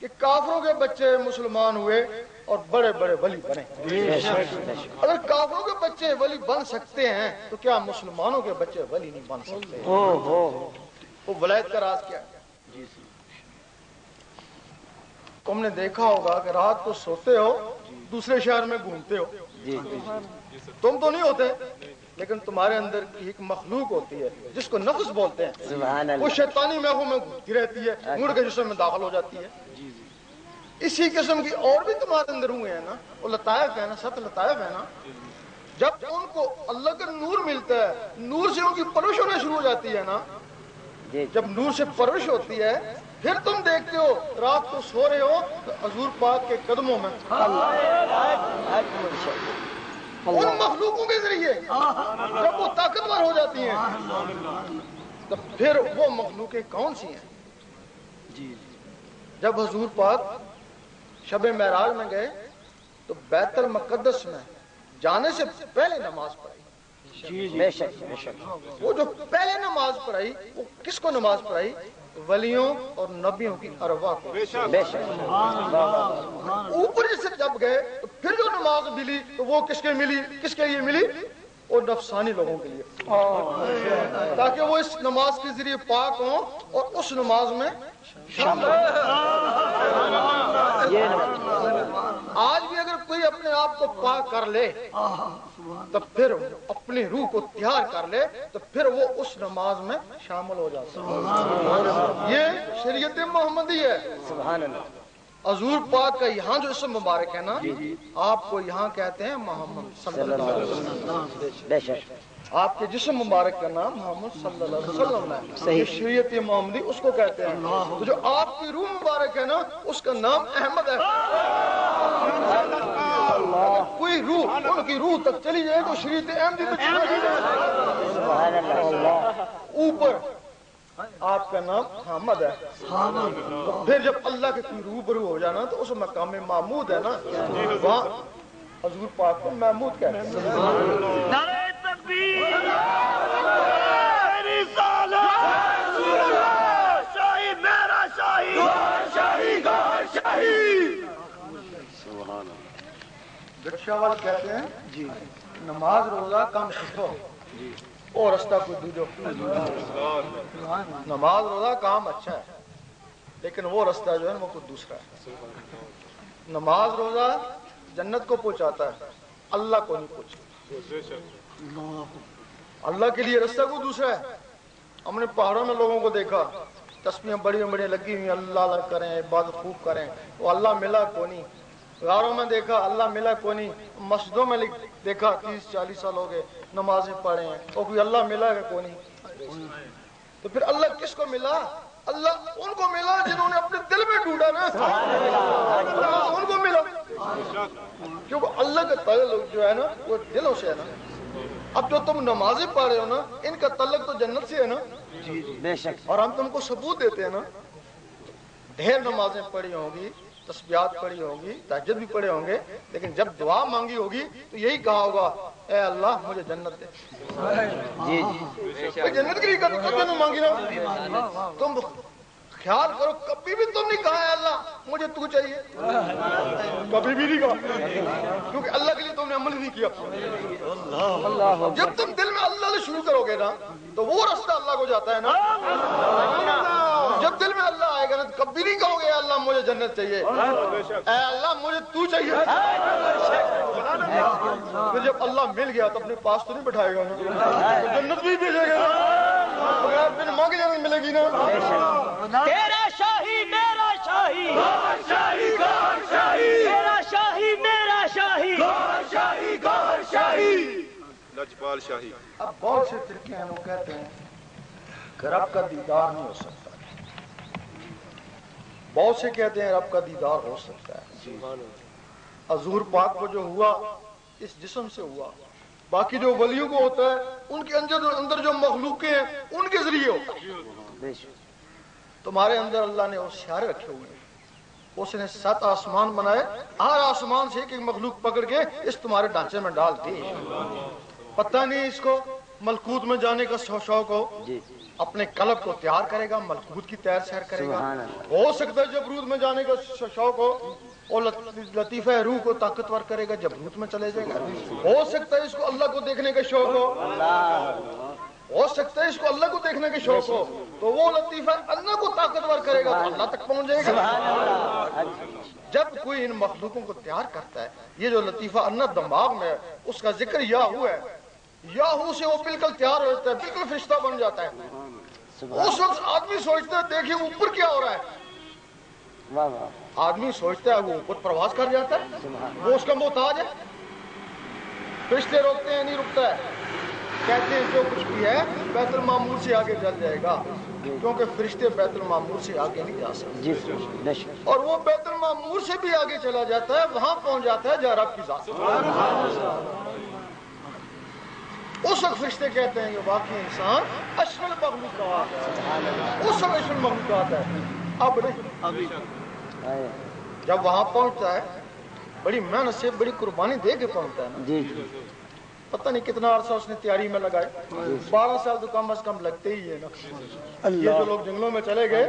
कि काफरों के बच्चे मुसलमान हुए और बड़े बड़े वली बने। अगर काफरों के बच्चे वली बन सकते हैं तो क्या मुसलमानों के बच्चे वली नहीं बन सकते? वो वलायत का राज क्या है? तुमने देखा होगा कि रात को सोते हो, दूसरे शहर में घूमते हो। तुम तो नहीं होते, लेकिन तुम्हारे अंदर की एक मखलूक होती है जिसको नफ्स बोलते हैं। वो शैतानी महू में घूमती रहती है, मुड़ के जिस्म में दाखिल हो जाती है। इसी किस्म की और भी तुम्हारे अंदर हुए हैं ना, वो लतायफ है ना, सत लतायफ है ना। जब उनको अल्लाह का नूर मिलता है, नूर से उनकी परवरिश होना शुरू हो जाती है ना। जब नूर से परवरिश होती है, फिर तुम देखते हो रात को सो रहे हो तो हजूर पाक के कदमों में उन मखलूकों के जरिए जब वो ताकतवर हो जाती हैं, तो फिर वो मखलूकें कौन सी हैं? जब हजूर पाक शब महराज में गए तो बैतुल मुक़द्दस में जाने से पहले नमाज पढ़ी। वो जो पहले नमाज पढ़ाई, वो किसको नमाज पढ़ाई? वलियों और नबियों की अरवा को। ऊपर से जब गए तो फिर जो नमाज मिली तो वो किसके मिली, किसके लिए मिली? वो नफसानी लोगों के लिए, ताकि वो इस नमाज के जरिए पाक हो और उस नमाज में शामिल। आज भी अगर कोई अपने आप को पाक कर ले, तो फिर अपनी रूह को तैयार कर ले, तो फिर वो उस नमाज में शामिल हो जाता है। ये शरीयत मोहम्मदी है। हजूर पाक का यहाँ जो इसम मुबारक है ना, आपको यहाँ कहते हैं मोहम्मद सल्लल्लाहु अलैहि वसल्लम। आपके जिस्म मुबारक का नाम मोहम्मद सल्लल्लाहु अलैहि वसल्लम है। ये शरीयत मोहम्मदी उसको कहते हैं। तो जो आपकी रूह मुबारक है ना, उसका नाम अहमद है। कोई रूह उनकी रूह तक चली जाए तो शरीयत अहमदी तक चली जाए। ऊपर आपका नाम हामद है। तो फिर जब अल्लाह के कोई रूबरू हो जाना तो उस मकाम महमूद है ना, वहाँ हजूर पाक को महमूद कहते हैं। रिक्शा वाले कहते हैं जी, नमाज रोजा कम सीखो और रास्ता को दूजो। नमाज रोजा काम अच्छा है, लेकिन वो रास्ता जो है वो कुछ दूसरा है। नमाज रोजा जन्नत को पहुंचाता है, अल्लाह को नहीं पहुंचता। अल्लाह के लिए रास्ता को दूसरा है। हमने पहाड़ों में लोगों को देखा, तस्बीहें बड़ी बड़ी लगी हुई, अल्लाह करें, इबादत खूब करें, वो अल्लाह मिला को नहीं। गारों में देखा, अल्लाह मिला को नहीं। मस्जिदों में देखा, 30-40 साल हो गए नमाजें पढ़े हैं और कोई अल्लाह मिला है को नहीं। तो फिर अल्लाह किसको मिला? अल्लाह उनको मिला जिन्होंने अपने दिल में ढूंढा ना, उनको मिला। क्योंकि अल्लाह का ताल्लुक जो है ना, वो दिलों से है ना। अब जो तुम नमाजें पढ़ रहे हो ना, इनका ताल्लुक तो जन्नत से है ना। बेशक। और हम तुमको सबूत देते हैं ना, ढेर नमाजें पढ़ी होंगी, तस्बीहात पढ़ी होंगी, तहज्जुद भी पढ़े होंगे, लेकिन जब दुआ मांगी होगी तो यही कहा होगा, ए अल्लाह मुझे जन्नत दे। जी जी, तो जन्नत की कभी नहीं मांगी ना। तुम ख्याल करो, कभी भी तुम नहीं कहा है अल्लाह मुझे तू चाहिए, कभी भी नहीं कहा, क्योंकि अल्लाह के लिए तुमने अमल नहीं किया। जब तुम दिल में अल्लाह शुरू करोगे ना, तो वो रास्ता अल्लाह को जाता है ना। जब दिल में अल्लाह आएगा ना, तो कभी नहीं कहोगे अल्लाह मुझे जन्नत चाहिए, अल्लाह मुझे तू चाहिए। फिर जब अल्लाह मिल गया तो अपने पास तो नहीं बैठाएगा, जन्नत भी भेजेगा, बिन मांगे जन्नत मिलेगी ना। तेरा शाही मेरा शाही, गोहर शाही गोहर शाही, तेरा शाही मेरा शाही, गोहर शाही गोहर शाही, लजपाल शाही। अब बहुत से तरीके हैं, वो कहते हैं कि रब का दीदार नहीं हो सकता। बहुत से कहते हैं रब का दीदार हो सकता है। हजूर पाक को जो हुआ इस जिस्म से हुआ, बाकी जो वलियों को होता है उनके अंदर जो मखलूके हैं उनके जरिए होता है। तुम्हारे अंदर अल्लाह ने होशियार रखे हुए हैं। उसने 7 आसमान बनाए, हर आसमान से एक मखलूक पकड़ के इस तुम्हारे ढांचे में डाल दी। पता नहीं इसको मलकूत में जाने का शौक हो, अपने कलब को तैयार करेगा, मलकूत की तैयार सैर करेगा। हो सकता है जबरूत में जाने का शौक हो और लतीफ़े रूह को ताकतवर करेगा, जबरूत में चले जाएगा। हो सकता है इसको अल्लाह को देखने का शौक हो सकता है इसको अल्लाह को देखने का शौक हो, तो वो लतीफ़ा अल्लाह को ताकतवर करेगा तो अल्लाह तक पहुँच जाएगा। जब कोई इन मखलूकों को तैयार करता है, ये जो लतीफ़ा अल्लाह दिमाग में है, उसका जिक्र याहू है, याहू से वो बिल्कुल तैयार हो जाता है, बिल्कुल फरिश्ता बन जाता है। उस वक्त आदमी सोचता है देखिए ऊपर क्या हो रहा है, आदमी सोचता है वो ऊपर प्रवास कर जाता है, वो उसका मोहताज है, फरिश्ते रोकते हैं नहीं रुकता है, कहते हैं जो कुछ भी है बैतुल मामूर से आगे चल जाएगा, क्योंकि फरिश्ते बैतुल मामूर से आगे नहीं जा सकते। और वो बैतुल मामूर से भी आगे चला जाता है, वहां पहुंच जाता है जहाँ रब की जात। उस वक्त फरिश्ते कहते हैं कि वाकई इंसान अशरल मखलूकात है, उस वक्त अशरल मखलूकात है, अब नहीं। जब वहां पहुंचता है बड़ी मेहनत से, बड़ी कुर्बानी दे के पहुंचता है ना, पता नहीं कितना अरसा उसने तैयारी में लगाया, 12 साल तो कम अज कम लगते ही है ना। ये जो लोग जंगलों में चले गए,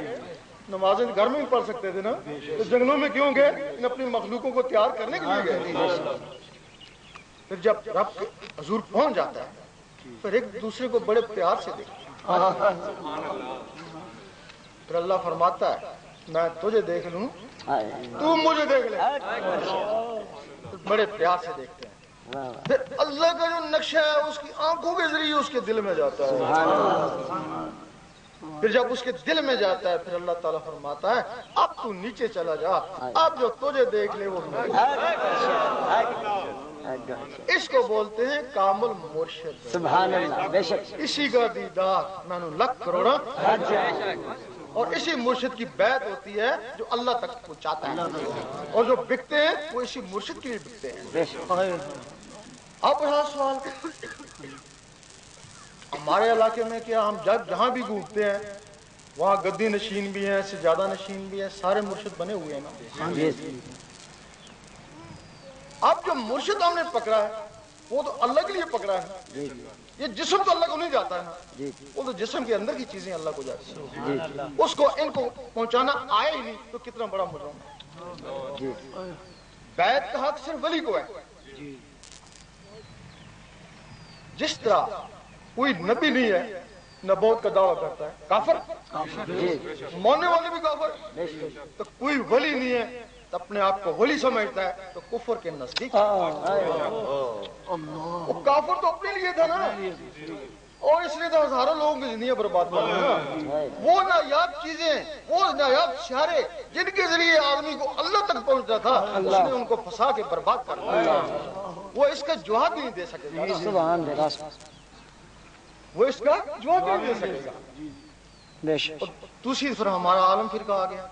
नमाजें घर में भी पढ़ सकते थे ना, तो जंगलों में क्यों गए? इन अपनी मखलूकों को तैयार करने के लिए गए। फिर जब रब के हुजूर पहुंच जाता है, फिर एक दूसरे को बड़े प्यार से देखते हैं। फिर अल्लाह फरमाता है मैं तुझे देख लूं, तू मुझे देख ले, बड़े प्यार से देखते हैं। फिर अल्लाह का जो नक्शा है उसकी आंखों के जरिए उसके दिल में जाता है। फिर जब उसके दिल में जाता है, फिर अल्लाह ताला फरमाता है अब तू नीचे चला जा, अब जो तुझे देख ले वो मुझे। इसको बोलते हैं कामुल मुर्शिद। सुभान अल्लाह, बेशक इसी का दीदार मैनू लख करोड़ा। और इसी मुर्शिद की बैत होती है जो अल्लाह तक पहुँचाता है, और जो बिकते हैं वो इसी मुर्शिद के लिए बिकते हैं। अब रहा सवाल, हमारे इलाके में क्या हम जहाँ भी घूमते हैं वहाँ गद्दी नशीन भी है, सजादा नशीन भी है, सारे मुर्शिद बने हुए हैं ना। अब जो मुर्शिद हमने पकड़ा है वो तो अल्लाह के लिए पकड़ा है, ये जिस्म तो अल्लाह को नहीं जाता है ना, वो तो जिस्म के अंदर की चीजें अल्लाह को जाती है, उसको इनको पहुँचाना आया ही नहीं तो कितना बड़ा मुजरम। बैत का हक सिर्फ वली को है। जिस तरह कोई नबी नहीं है, नबूवत का दावा करता है काफर, मानने वाले भी काफर, तो कोई वली नहीं है तो अपने आप को वली समझता है तो कुफर के नजदीक। वो काफर तो अपने लिए था ना, और इसलिए तो हजारों लोगों की जिंदगी बर्बाद हो गई। वो नायाब चीजें, वो नायाब इशारे जिनके जरिए आदमी को अल्लाह तक पहुंचता था, उसने उनको फंसा के बर्बाद कर दिया। वो इसका जवाब नहीं दे सके, वो इसका जवाब नहीं दे सकेगा। दूसरी तरफ हमारा आलम फिर कहा गया।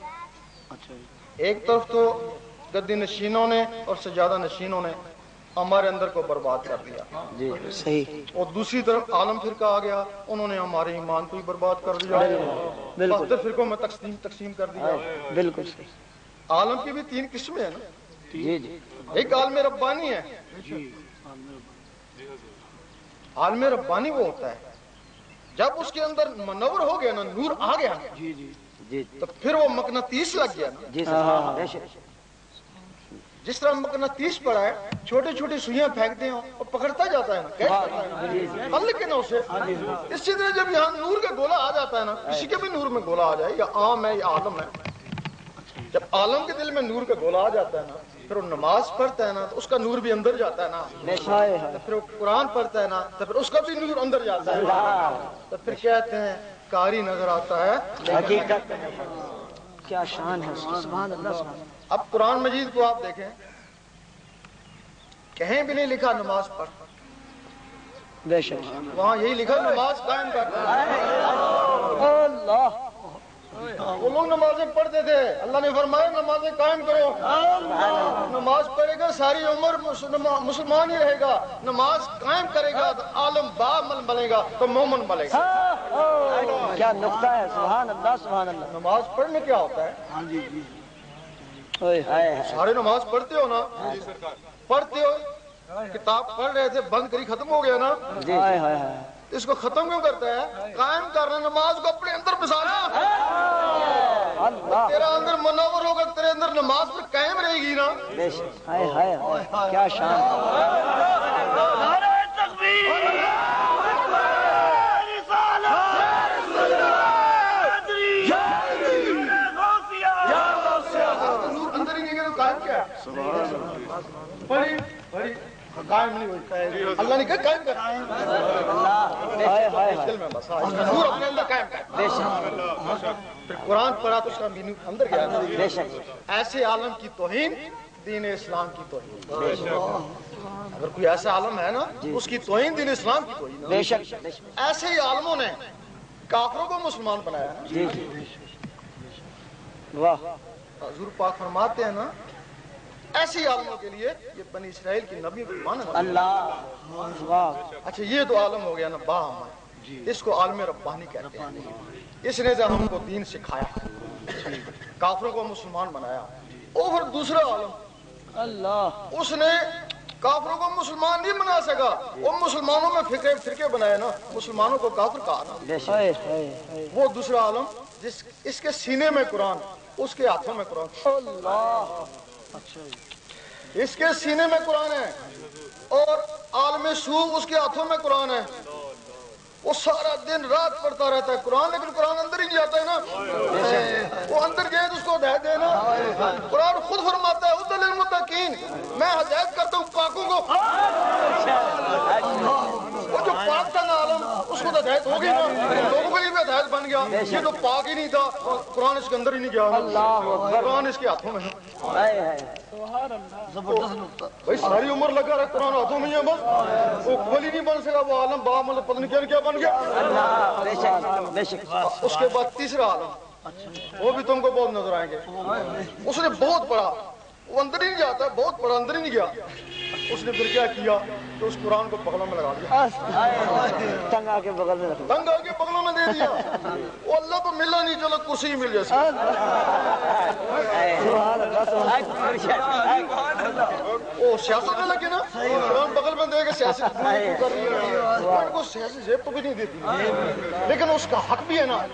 अच्छा, एक तरफ तो गद्दी नशीनों ने और सजादा नशीनों ने हमारे अंदर को बर्बाद कर दिया जी, सही। और दूसरी तरफ आलम फिर कहा गया, उन्होंने हमारे ईमान को ही बर्बाद कर दिया, बिल्कुल फिरकों में तकसीम कर दिया, बिल्कुल सही। आलम की भी 3 किस्में हैं ना जी जी। एक आलम रब्बानी है। आलम रब्बानी वो होता है जब उसके अंदर मनवर हो गया ना, नूर आ गया जी जी जी, तो फिर वो मकनातीस लग गया जी। जिस तरह मकनातीस पड़ा है, छोटे छोटे सुइयां फेंकते हैं और पकड़ता जाता है ना, लेकिन उसे इसी तरह जब यहाँ नूर का गोला आ जाता है ना, किसी के भी नूर में गोला आ जाए, या आम है या आलम है, जब आलम के दिल में नूर का गोला आ जाता है ना, फिर वो नमाज पढ़ता है ना तो उसका नूर भी अंदर जाता है ना, तो फिर वो कुरान पढ़ता है ना तो फिर उसका भी नूर अंदर जाता है, तो फिर कहते हैं कारी नजर आता है। हकीकत क्या शान है, सुभान अल्लाह। अब कुरान मजीद को आप देखें, कहीं भी नहीं लिखा नमाज पढ़, बेशक वहाँ यही लिखा नमाज कायम कर। वो लोग नमाजें पढ़ते थे, अल्लाह ने फरमाया नमाजें कायम करो। नमाज पढ़ेगा सारी उम्र मुसलमान ही रहेगा, नमाज कायम करेगा तो आलम बामल बनेगा तो मोमन बनेगा। क्या नुक्ता है, सुभान अल्लाह सुभान अल्लाह। नमाज पढ़ने क्या होता है? हाँ जी जी, सारे नमाज पढ़ते हो ना, पढ़ते हो, किताब पढ़ रहे थे बंद करी खत्म हो गया ना, इसको खत्म क्यों करता है? कायम करना, नमाज को अपने अंदर बसाना। तेरा अंदर मुनव्वर होगा, तेरे अंदर नमाज पर कायम रहेगी ना। हाय हाय हाय क्या शान। नारे तकबीर। बड़ी बड़ी कायम नहीं होता है, अल्लाह ने कहा कायम कर। हाय हाय दिल में बसा नूर अपने अंदर कायम कर। बेशक फिर कुरान पढ़ा तो उसका मीनिंग अंदर गया। बेशक ऐसे आलम की तौहीन दीन इस्लाम की तौहीन। अगर कोई ऐसा आलम है ना उसकी तौहीन दीन इस्लाम की तौहीन। बेशक ऐसे ही आलमों ने काफिरों को मुसलमान बनाया। वाह हुजूर पाक फरमाते हैं ना ऐसी आलमों के लिए ये बनी इसराइल की नबी अल्लाह। अच्छा ये तो आलम हो गया ना बामा, इसको आलम रब्बानी कहते हैं। इसने जब हमको दीन सिखाया, काफरों को मुसलमान बनाया। और फिर दूसरा आलम अल्लाह, उसने काफरों को मुसलमान नहीं बना सका। वो मुसलमानों में फिरके फिरके बनाए ना, मुसलमानों को काफिर कहा ना। वो दूसरा आलम जिस इसके सीने में कुरान, उसके हाथों में कुरान। अच्छा इसके सीने में कुरान है और आलम सूब उसके हाथों में कुरान है। वो सारा दिन रात पढ़ता रहता है कुरान, लेकिन कुरान अंदर ही नहीं आता है ना। वो अंदर गए तो उसको हदायत देना। कुरान खुद फरमाता है उद्दल मुत्तकीन, मैं हदायत करता हूँ पाकों को। वो जो पाक था ना आलम, उसको तो हदायत हो गई ना, लोगों के लिए भी हदायत बन गया। ये तो पाक ही नहीं था, कुरान इसके अंदर ही नहीं गया, कुरान इसके हाथों में। भाई सारी उम्र लगा रहा कुरान हाथों में, वो वली नहीं बन सका। वो आलम बा मतलब पता नहीं क्या क्या बन गया। उसके बाद तीसरा आलम, वो भी तुमको बहुत नजर आएंगे। उसने बहुत पढ़ा, वो अंदर ही नहीं जाता, बहुत पढ़ा अंदर ही नहीं गया। उसने फिर क्या किया तो उस कुरान को बगलों में लगा दिया, टंगा के बगल में रखा, टंगा के बगलों में दे दिया। वो अल्लाह तो मिला नहीं, चलो कुर्सी ही मिल जाए। वो सियासत में लगे ना, कुरान बगल में देगा, सियासत को सियासी जेब तो भी नहीं देती, लेकिन उसका हक भी है ना।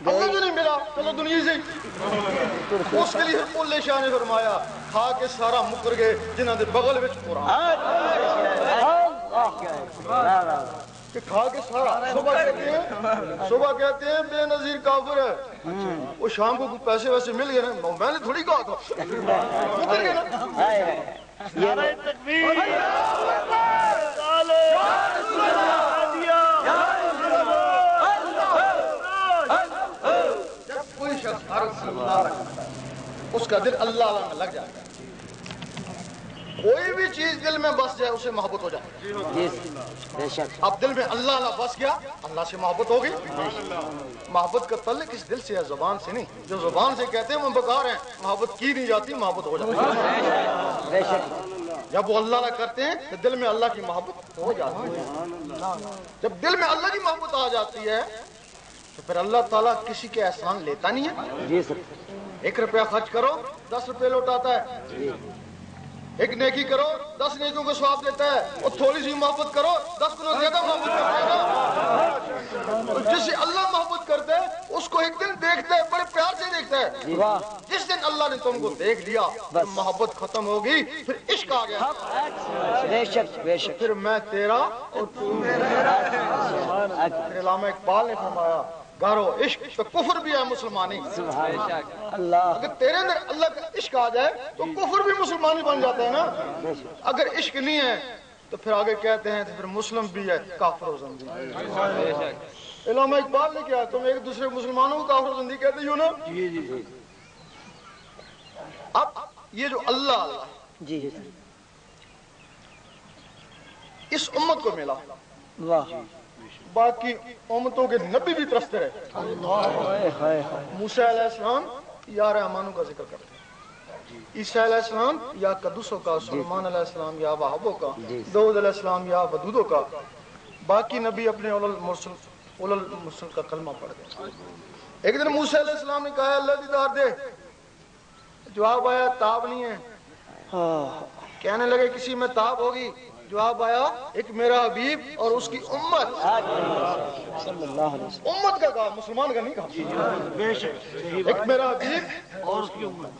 अल्लाह जो नहीं मिला चलो दुनिया से। उसके लिए बुल्ले शाह ने फरमाया खा के सारा मुकर गए जिन्हों के बगल में कुरान। खा के सारा सुबह कहते हैं बेनजीर काफिर है, वो शाम को पैसे वैसे मिल गए ना, मैंने थोड़ी कहा था, मुकर गए ना। उसका दिल अल्लाह में लग जाएगा, कोई भी चीज दिल में बस जाए उसे मोहब्बत हो जाए। अब दिल में अल्लाह बस गया, अल्लाह से मोहब्बत होगी। मोहब्बत का तल्लुक इस दिल से है, जुबान से नहीं। जो जुबान से कहते हैं वो बेकार है, मोहब्बत की नहीं जाती, मोहब्बत हो जाती है। जब वो अल्लाह करते हैं तो दिल में अल्लाह की मोहब्बत हो जाती है। जब दिल में अल्लाह की मोहब्बत आ जाती है तो फिर अल्लाह ताला किसी के एहसान लेता नहीं है। जी सर। 1 रुपया खर्च करो 10 रुपये लौटाता है, 1 नेकी करो 10 नेकियों को सवाब देता है, और थोड़ी सी मोहब्बत करो 10 गुना ज्यादा मोहब्बत करता है। तो जिसे अल्लाह मोहब्बत करता है उसको एक दिन देखता है, बड़े प्यार से देखता है। जिस दिन अल्लाह ने तुमको देख लिया तो मोहब्बत खत्म होगी, फिर इश्क आ गया, फिर मैं तेरा और तू मेरा। इकबाल ने फरमाया गारो इश्क तो कुफर भी है मुसलमानी। अगर तेरे अंदर अल्लाह का इश्क आ जाए तो कुफर भी मुसलमानी बन जाता है ना। अगर इश्क नहीं है तो फिर आगे कहते हैं तो फिर मुस्लिम भी है काफिर ज़िंदगी। इलामा इकबाल ने क्या तुम एक दूसरे मुसलमानों को काफिर ज़िंदगी कहते हो ना। अब ये जो अल्लाह इस उम्मत को मिला, बाकी उम्मतों के नबी भी तरसते रहे। मूसा अलैहिस्सलाम या रहमानों का जिक्र करते हैं, ईसा अलैहिस्सलाम या कदूसों का, सुलेमान अलैहिस्सलाम या वहाबों का, दाऊद अलैहिस्सलाम या वदूदों का। बाकी नबी अपने उलुल मुर्सल का कलमा पढ़ गए। एक दिन मूसा अलैहिस्सलाम ने कहा अल्लाह दीदार दे, जवाब आया ताब नहीं है। कहने लगे किसी में ताब होगी, जवाब आया एक मेरा हबीब और उसकी उम्मत, उम्मत का कहा, मुसलमान का नहीं कहा। एक मेरा हबीब और उसकी उम्मत।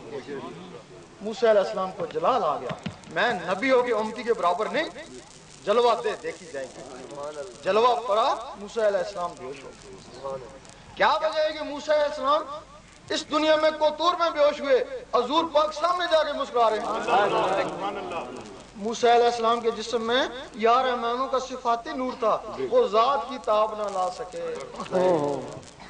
मूसा अलैहिस्सलाम को जलाल आ गया, मैं नबियों की उम्मती के बराबर नहीं, जलवा दे देखी जाएगी। जलवा पड़ा, मूसा अलैहिस्सलाम बेहोश हो। क्या वजह है कि मूसा अलैहिस्सलाम इस दुनिया में कोतूर में बेहोश हुए, हजूर पाक सामने जाके मुस्कुरा रहे हैं। मूसा अलैहिस्सलाम के जिस्म में यार रहमानों का सिफाती नूर था, वो जात की ताब ना ला सके।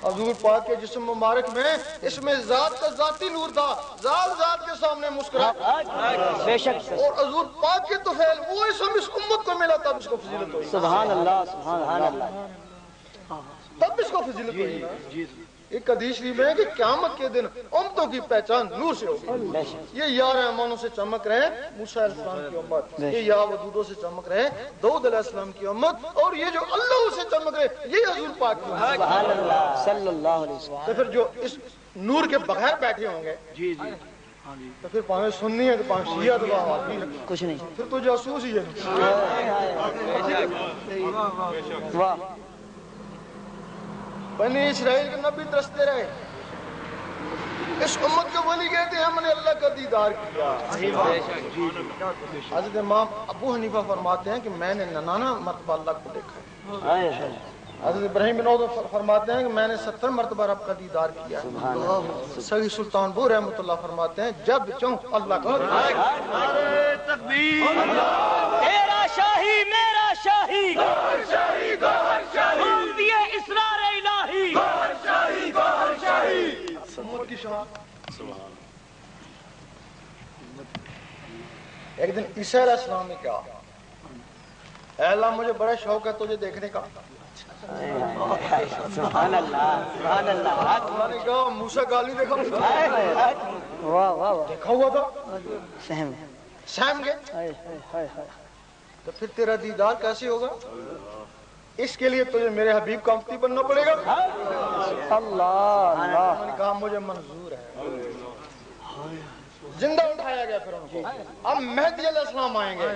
हजूर पाक के जिस्म मुबारक में इसमें जात का जाती नूर था, जात जात के सामने मुस्कुरा। और हजूर पाक के तुफैल वो इसम इस उम्मत को मिला, तब इसको फजीलत हुई। सुभान अल्लाह, सुभान अल्लाह, तब इसको फजीलत हुई। एक हदीस में है कि क़यामत के दिन उम्मतों की पहचान नूर से होगी। ये यार रहमानों से चमक रहे मूसा अलैहिस्सलाम की उम्मत, ये या वदूदों से चमक रहे दाऊद अलैहिस्सलाम की उम्मत, और ये जो अल्लाह से चमक रहे ये हुजूर पाक की उम्मत। सुभान अल्लाह, सल्लल्लाहु अलैहि वसल्लम। तो फिर जो इस नूर के बगैर बैठे होंगे जी जी, तो फिर पावे सुन्नी है तो पावे शिया, तो कुछ नहीं, फिर तो जासूस ही है। बनी इसराइल के नबी तरसते रहे, इस उम्मत के वली कहते हैं हमने अल्लाह का दीदार किया। हज़रत इमाम अबू हनीफा फरमाते हैं कि मैंने 99 मरतबा अल्लाह को देखा है। हज़रत इब्राहिम बिन औद फरमाते हैं कि मैंने 70 मरतबा रब का दीदार किया है। सही सुल्तान बहू रहमतुल्लाह फरमाते हैं जब चाहूं अल्लाह को। तेरा शाही मेरा शाही की शान। एक दिन ईसा अलैहिस्सलाम ने कहा, ऐ अल्लाह मुझे बड़ा शौक है तुझे देखने का। सुभान अल्लाह, सुभान अल्लाह। अल्लाह ने कहा मूसा गाली देखा, वाह वाह देखा हुआ था, सहम सहम गए। तो फिर तेरा दीदार कैसे होगा, इसके लिए तुझे मेरे हबीब का उम्मती बनना पड़ेगा। अल्लाह ने कहा मुझे मंजूर है। जिंदा उठाया गया फिर उनको। अब मेहदी अलैहिस्सलाम आएंगे,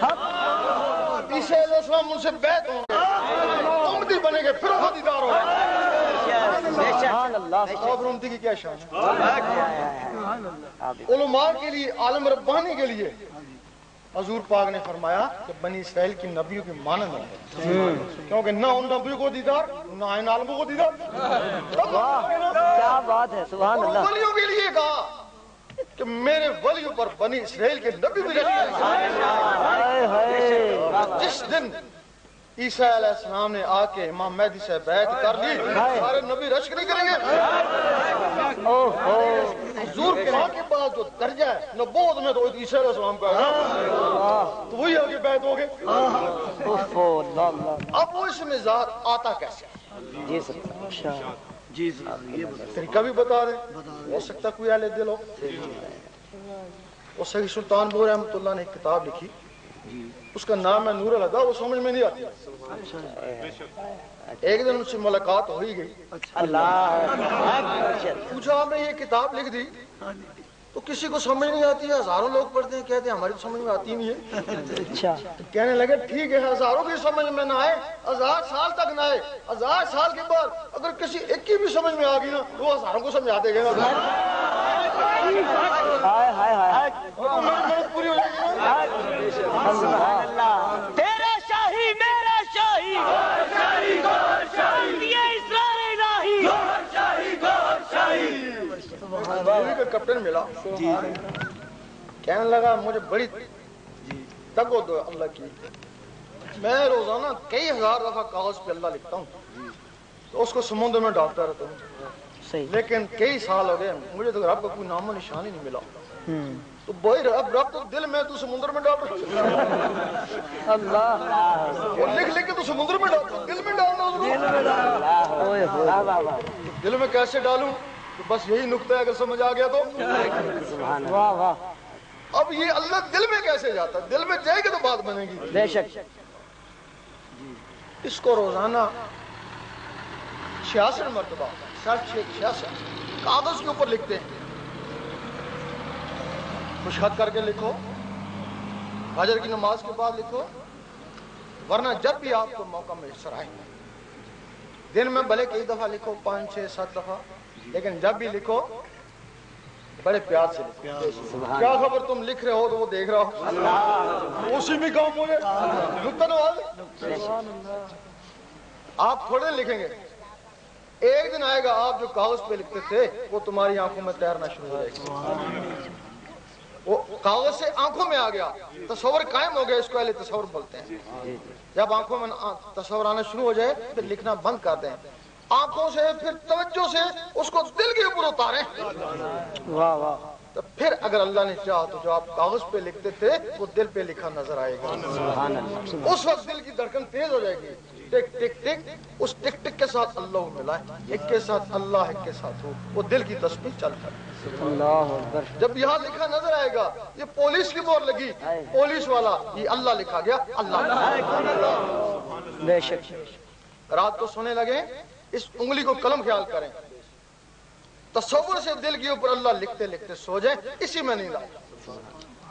ईसा अलैहिस्सलाम उनसे बैत होंगे, उम्मती बनेंगे, फिर उनका दीदार होगा। की क्या शान। उलमा के लिए, आलम रब्बानी के लिए हजूर पाक ने फरमाया कि बनी इसराइल की नबियों की मानद है, क्योंकि ना उन नबियों को दीदार ना इन आलमों को दीदार। क्या बात है, सुभान अल्लाह। वलियों के लिए कहा कि मेरे वलियों पर बनी इसराइल के नबी भी रहते। जिस दिन ईसा अलैहिस्सलाम ने आके इमाम मेहदी से बैत कर ली, सारे नबी रश्क नहीं करेंगे। हुजूर पाक के पास जो दर्जा है नबूवत में, तो ईसा अलैहिस्सलाम का तो वही आगे बैत हो गए। अब वो इस मिजाज आता कैसे जी सर जी, तरीका भी बता दें, हो सकता कोई आले दिल हो। और सही सुल्तान बहू रहमतुल्लाह ने एक किताब लिखी, उसका नाम है नूर अलहदा, वो समझ में नहीं आती। एक दिन उससे मुलाकात हो ही गई, पूछा हमने ये किताब लिख दी तो किसी को समझ नहीं आती है, हजारों लोग पढ़ते हैं, कहते हैं हमारी समझ में आती नहीं है। अच्छा। तो कहने लगे ठीक है, हजारों की समझ में ना आए, 1000 साल तक ना आए, 1000 साल के बाद अगर किसी एक की भी समझ में आ गई ना तो हजारों को समझा देगा। पूरी हो जाएगी। तेरा शाही मेरा शाही का कप्तान मिला, कहने लगा मुझे बड़ी तगो दो अल्लाह की, मैं रोजाना कई हजार दफा कागज पे अल्लाह लिखता हूँ तो उसको समुद्र में डालता रहता हूँ, लेकिन कई साल हो गए मुझे तो रब का कोई नामो निशान ही नहीं मिला। तो भाई रब तो दिल में, तू समुद्र में डाल अल्लाह, लिख लिख के तू समुद्र में डाल, दिल में डालना। दिल में कैसे डालू, तो बस यही नुक्ता है, अगर समझ आ गया तो सुभान वाह वाह। अब ये अल्लाह दिल में कैसे जाता, दिल में जाएगा तो बात बनेगी। बेशक। इसको रोजाना 66 मरतबा 66 कागज के ऊपर लिखते हैं, मुशक्कत करके लिखो, हजर की नमाज के बाद लिखो, वरना जब भी आपको मौका मिलसर आएंगे, दिन में भले कई दफा लिखो, 5, 6, 7 दफा, लेकिन जब भी लिखो बड़े प्यार से लिखो। क्या खबर तुम लिख रहे हो तो वो देख रहा हो, उसी में कहो मुझे आप थोड़े लिखेंगे, एक दिन आएगा आप जो कागज पे लिखते थे वो तुम्हारी आंखों में तैरना शुरू हो जाएगा। वो कागज से आंखों में आ गया, तस्वर कायम हो गया, इसको अहले तस्वर बोलते हैं। जब आंखों में तस्वर आना शुरू हो जाए फिर लिखना बंद कर दें, आंखों से फिर तवज्जो से उसको दिल के ऊपर उतारे, वाह वाह, तो फिर अगर अल्लाह ने चाहा तो जो आप कागज पे लिखते थे वो दिल पे लिखा नजर आएगा। उस वक्त दिल की धड़कन तेज हो जाएगी, टिक टिक टिक, उस टिक टिक के साथ अल्लाह मिला है, एक के साथ अल्लाह, एक के साथ हो, वो दिल की तस्बीह चलता है। जब यहाँ लिखा नजर आएगा ये पोलिस की बोर लगी, पोलिस वाला, ये अल्लाह लिखा गया, अल्लाह। रात को सोने लगे इस उंगली को कलम ख्याल करें, तस्वुर से दिल के ऊपर अल्लाह लिखते लिखते सो जाए, इसी में नींद आए,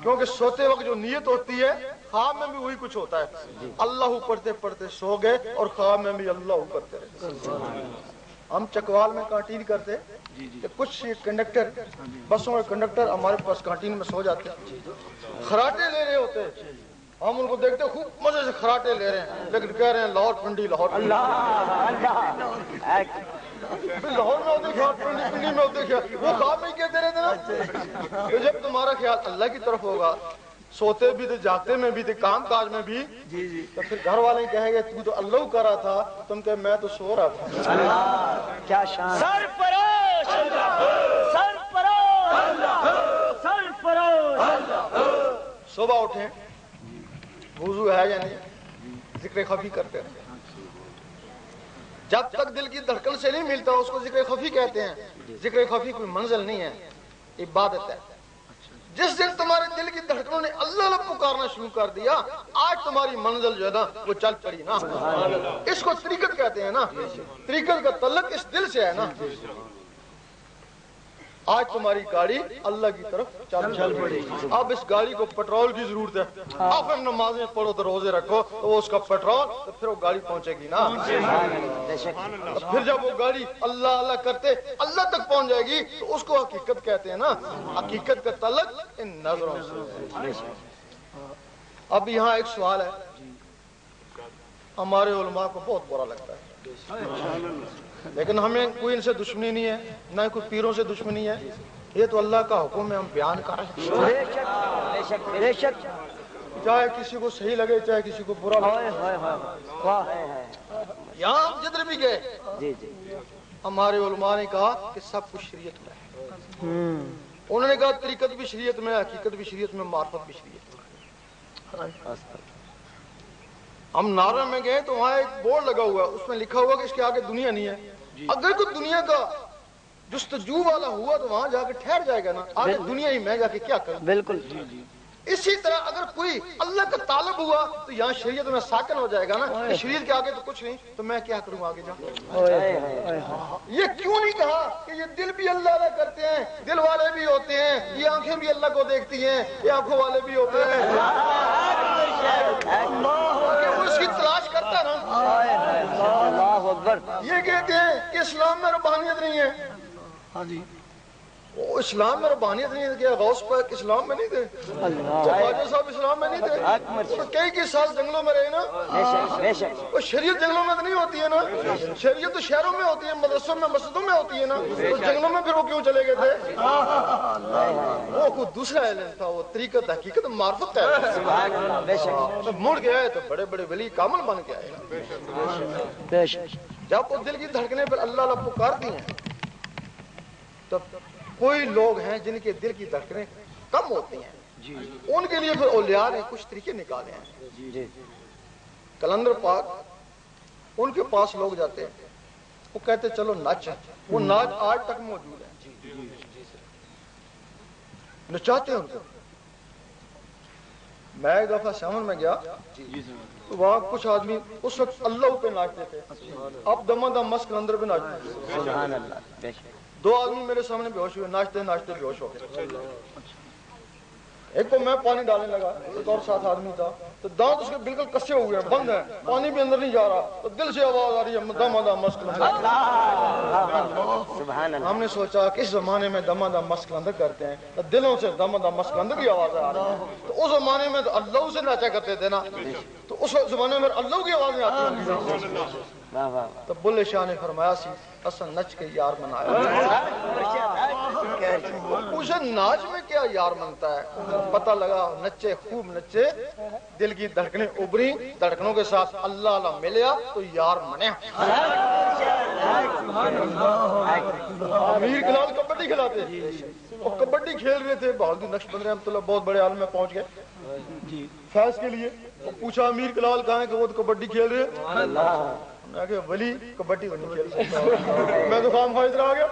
क्योंकि सोते वक्त जो नीयत होती है ख्वाब में भी वही कुछ होता है। अल्लाह पढ़ते पढ़ते सो गए और ख्वाब में भी अल्लाह करते रहे। हम चकवाल में कैंटीन करते तो कुछ कंडक्टर, बसों के कंडक्टर हमारे पास कैंटीन में सो जाते, खराटे ले रहे होते, हम उनको देखते खूब मजे से खराटे ले रहे हैं, लेकिन कह रहे हैं लाहौर ठंडी, लाहौर लाहौर में होते पिंडी में होते वो ख्वाब में कहते रहते ना। तो जब तुम्हारा ख्याल अल्लाह की तरफ होगा, सोते भी थे, जाते में भी थे, काम काज में भी, तो फिर घर वाले कहेंगे तू तो अल्लाह कर रहा था, तुम कहे मैं तो सो रहा था। क्या शान, सरफरोश सरफरोश सरफरोश। सुबह उठे, वुजू है या नहीं, जिक्र खफी करते रहे, जब तक दिल की धड़कन से नहीं मिलता उसको जिक्र खफी कहते हैं। जिक्र खफी कोई मंजिल नहीं है, इबादत है। जिस दिन तुम्हारे दिल की धड़कनों ने अल्लाह पुकारना शुरू कर दिया, आज तुम्हारी मंजिल जो है ना वो चल पड़ी ना। इसको तरीकत कहते हैं ना, तरीकत का तल्लुक इस दिल से है ना। आज तुम्हारी गाड़ी अल्लाह की तरफ चल पड़ी, अब इस गाड़ी को पेट्रोल की जरूरत है। अब हम नमाजें पढ़ो तो रोजे रखो तो वो उसका पेट्रोल, तो फिर वो गाड़ी पहुंचेगी ना। तो फिर जब वो गाड़ी अल्लाह अल्लाह करते अल्लाह तक पहुंच जाएगी तो उसको हकीकत कहते हैं ना। हकीकत का तलक इन नजरों से। अब यहाँ एक सवाल है, हमारे उलमा को बहुत बुरा लगता है, लेकिन हमें कोई इनसे दुश्मनी नहीं है, ना कोई पीरों से दुश्मनी है, ये तो अल्लाह का हुक्म है, हम बयान कर रहे हैं, चाहे किसी को सही लगे चाहे किसी को बुरा लगे। यहाँ हम जिधर भी गए हमारे उलमा ने कहा कि सब कुछ शरीयत में है। उन्होंने कहा तरीकत भी शरीयत में, हकीकत भी शरीयत में, मार्फत भी शरीयत में। हम नारा में गए तो वहाँ एक बोर्ड लगा हुआ है, उसमें लिखा हुआ कि इसके आगे दुनिया नहीं है। अगर कोई दुनिया का जुस्तजू वाला हुआ तो वहाँ जाके ठहर जाएगा ना, आगे दुनिया ही मैं जाके क्या करूं। बिल्कुल। इसी तरह अगर कोई अल्लाह का तालब हुआ तो यहाँ शरीयत में साकन हो जाएगा ना, शरीयत के आगे तो कुछ नहीं, तो मैं क्या करूँ आगे जाके। ये क्यों नहीं कहा कि ये दिल भी अल्लाह करते हैं, दिल वाले भी होते हैं, ये आंखें भी अल्लाह को देखती है, ये आंखों वाले भी होते हैं, तलाश करता ना। अल्लाहु अकबर। ये कहते हैं कि इस्लाम में रूहानियत नहीं है। हाँ जी, वो इस्लाम में रूहानियत नहीं है। क्या गौस पाक इस्लाम में नहीं थे, ख्वाजा साहब इस्लाम में नहीं थे, तो कई साल जंगलों में रहे ना। वो शरीयत जंगलों में तो नहीं होती है ना, शरीयत तो शहरों में होती है, मदरसों में, मस्जिदों में होती है ना। तो जंगलों में फिर वो क्यों चले गए थे? वो कोई दूसरा एलिमेंट था, वो तरीकत हकीकत मार्फत था। मुड़ गया तो बड़े बड़े वली कामल बन के आए। जब वो दिल की धड़कने पर अल्लाह पुकार दी है, तब कोई लोग हैं जिनके दिल की धड़कनें कम होती हैं, उनके लिए फिर औलिया ने कुछ तरीके निकाले हैं। कलंदर पाक, उनके पास लोग जाते हैं, वो कहते चलो नाच। वो नाच आज तक मौजूद है, नचाते हैं उनको। मैं एक दफा सावन में गया तो वहाँ कुछ आदमी उस वक्त अल्लाह पे नाचते थे, अब दमा दम मस्त कलंदर पे नाचते। 2 आदमी मेरे सामने बेहोश हुए, नाचते नाचते बेहोश हो गए। एक को मैं पानी डालने लगा, एक और साथ आदमी था, तो दांत उसके बिल्कुल कसे हुए हैं, बंद है, पानी भी अंदर नहीं जा रहा, तो दिल से आवाज आ रही है दमादा मस्क लंदर। हमने सोचा कि इस जमाने में दमादा मस्क लंदर करते हैं तो दिलों से दमादा मस्क लंदर की आवाज आ रही है। तो उस जमाने में तो अल्लाह से नाचा करते थे ना, तो उस जमाने में अल्लाह की आवाज आती। तो बुल्ले शाह ने फरमाया सी असन नच के यार मनाया, उसे नाच में क्या यार मनता है। पता लगा नच्चे, खूब नच्चे, दिल की धड़कने उभरी, धड़कनों के साथ अल्लाह अल्लाह मिलया तो यार मने। अमीर खिलाल कबड्डी खिलाते, और कबड्डी खेल रहे थे। बहादुर नक्शबंद रहमतुल्लाह बहुत बड़े आलम में पहुंच गए फैज के लिए। पूछा अमीर खिलाल कहा है कि वो तो कबड्डी खेल रहे हैं। वली कबड्डी बनी खेल मैं तो खाम खा इधर आ गया।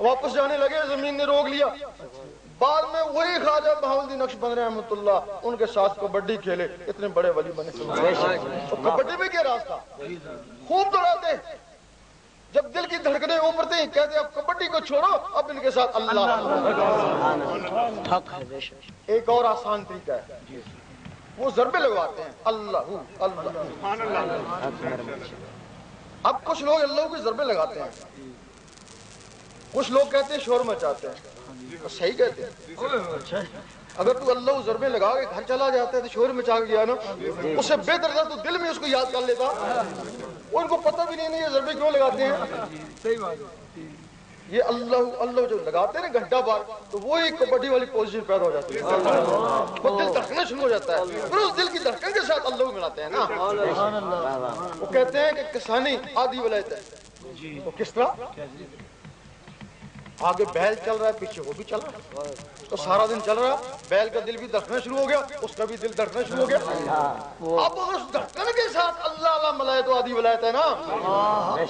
वापस जाने लगे, जमीन ने रोक लिया। बाद में वही ख्वाजा मोइनुद्दीन नक्शबंदी रहमतुल्लाह उनके साथ कबड्डी खेले, इतने बड़े वली बने। तो कबड्डी में क्या रास्ता, खूब दौड़ाते, जब दिल की धड़कने उभरते ही कहते अब कबड्डी को छोड़ो, अब इनके साथ अल्लाह। एक और आसान तरीका है, वो जरबे लगवाते हैं अल्लाहू अल्लाह। अब कुछ लोग अल्लाह के जरबे लगाते हैं, कुछ लोग कहते हैं शोर मचाते हैं, तो सही कहते हैं। अगर तू अल्लाह जरबे लगा के घर चला जाता है तो शोर मचा गया ना, उससे बेहतर था तू दिल में उसको याद कर लेता। उनको पता भी नहीं ये जरबे क्यों लगाते हैं। सही बात, ये अल्लाह अल्लाह जो लगाते हैं ना घंटा बार, तो वो एक कबड्डी वाली पोजीशन पैदा हो जाती है। वो दिल धड़कना शुरू हो जाता है, फिर उस दिल की धड़कन के साथ अल्लाह को मिलाते हैं ना। वो कहते हैं कि किसानी आधी वलायत है। तो किस तरह आगे बैल चल रहा है, पीछे वो भी चल रहा है, तो सारा दिन चल रहा है। बैल का दिल भी धड़कना शुरू हो गया, उसका भी दिल धड़कना शुरू हो गया। अब अगर उस धड़कन के साथ अल्लाह अल्लाह मिलाए तो आधी वलायत है ना।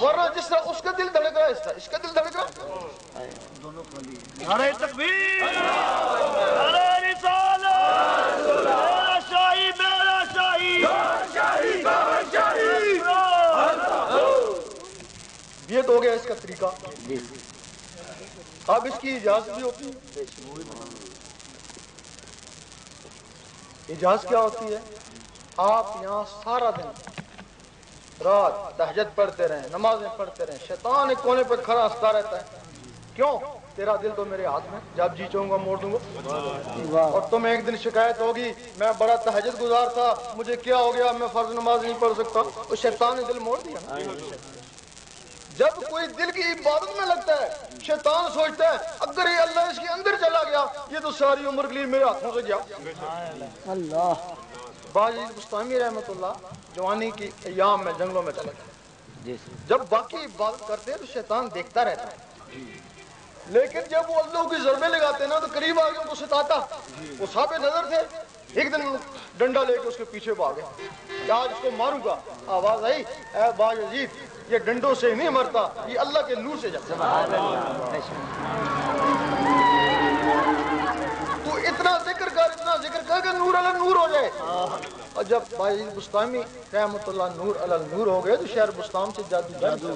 वरना जिस तरह उसका दिल धड़क रहा है, इसका दिल धड़क रहा है, दोनों खाली। नारे तकबीर, नारे रिसालत, मेरा शाही, मेरा शाही। ये तो हो गया इसका तरीका। अब इसकी इजाजत भी होती है। इजाजत क्या होती है, आप यहाँ सारा दिन रात तहज्जुद पढ़ते रहें, नमाजें पढ़ते रहें, शैतान एक कोने पर खड़ा हंसता रहता है। क्यों, तेरा दिल तो मेरे हाथ में, जब जी चाहूंगा मोड़ दूंगा। और तुम्हें एक दिन शिकायत होगी मैं बड़ा तहज्जुद गुजार था, मुझे क्या हो गया, मैं फर्ज नमाज नहीं पढ़ सकता। उस शैतान ने दिल मोड़ दिया। जब कोई दिल की इबादत में लगता है, शैतान सोचता है अगर ये अल्लाह इसके अंदर चला गया, ये तो सारी उम्र के लिए मेरे हाथों से गया। बाजी रहमतुल्लाह जवानी की अयाम में जंगलों में चला गया। जब बाकी इबादत करते हैं तो शैतान देखता रहता है, लेकिन जब वो अल्लाह के जरबे लगाते ना तो करीब आगे उनको सताता। वो साबे नजर थे, एक दिन डंडा लेके उसके पीछे भागे, आज उसको मारूंगा। आवाज आई ऐ बाज अजीत, ये डंडों से नहीं मरता, ये अल्लाह के नूर से जाता। तू इतना जिक्र कर, इतना जिक्र कर कि नूर अल नूर हो जाए। और जब बाजी बुस्तामी रहमतुल्लाह नूर अल नूर हो गए तो शहर बुस्ताम से जादू जादू।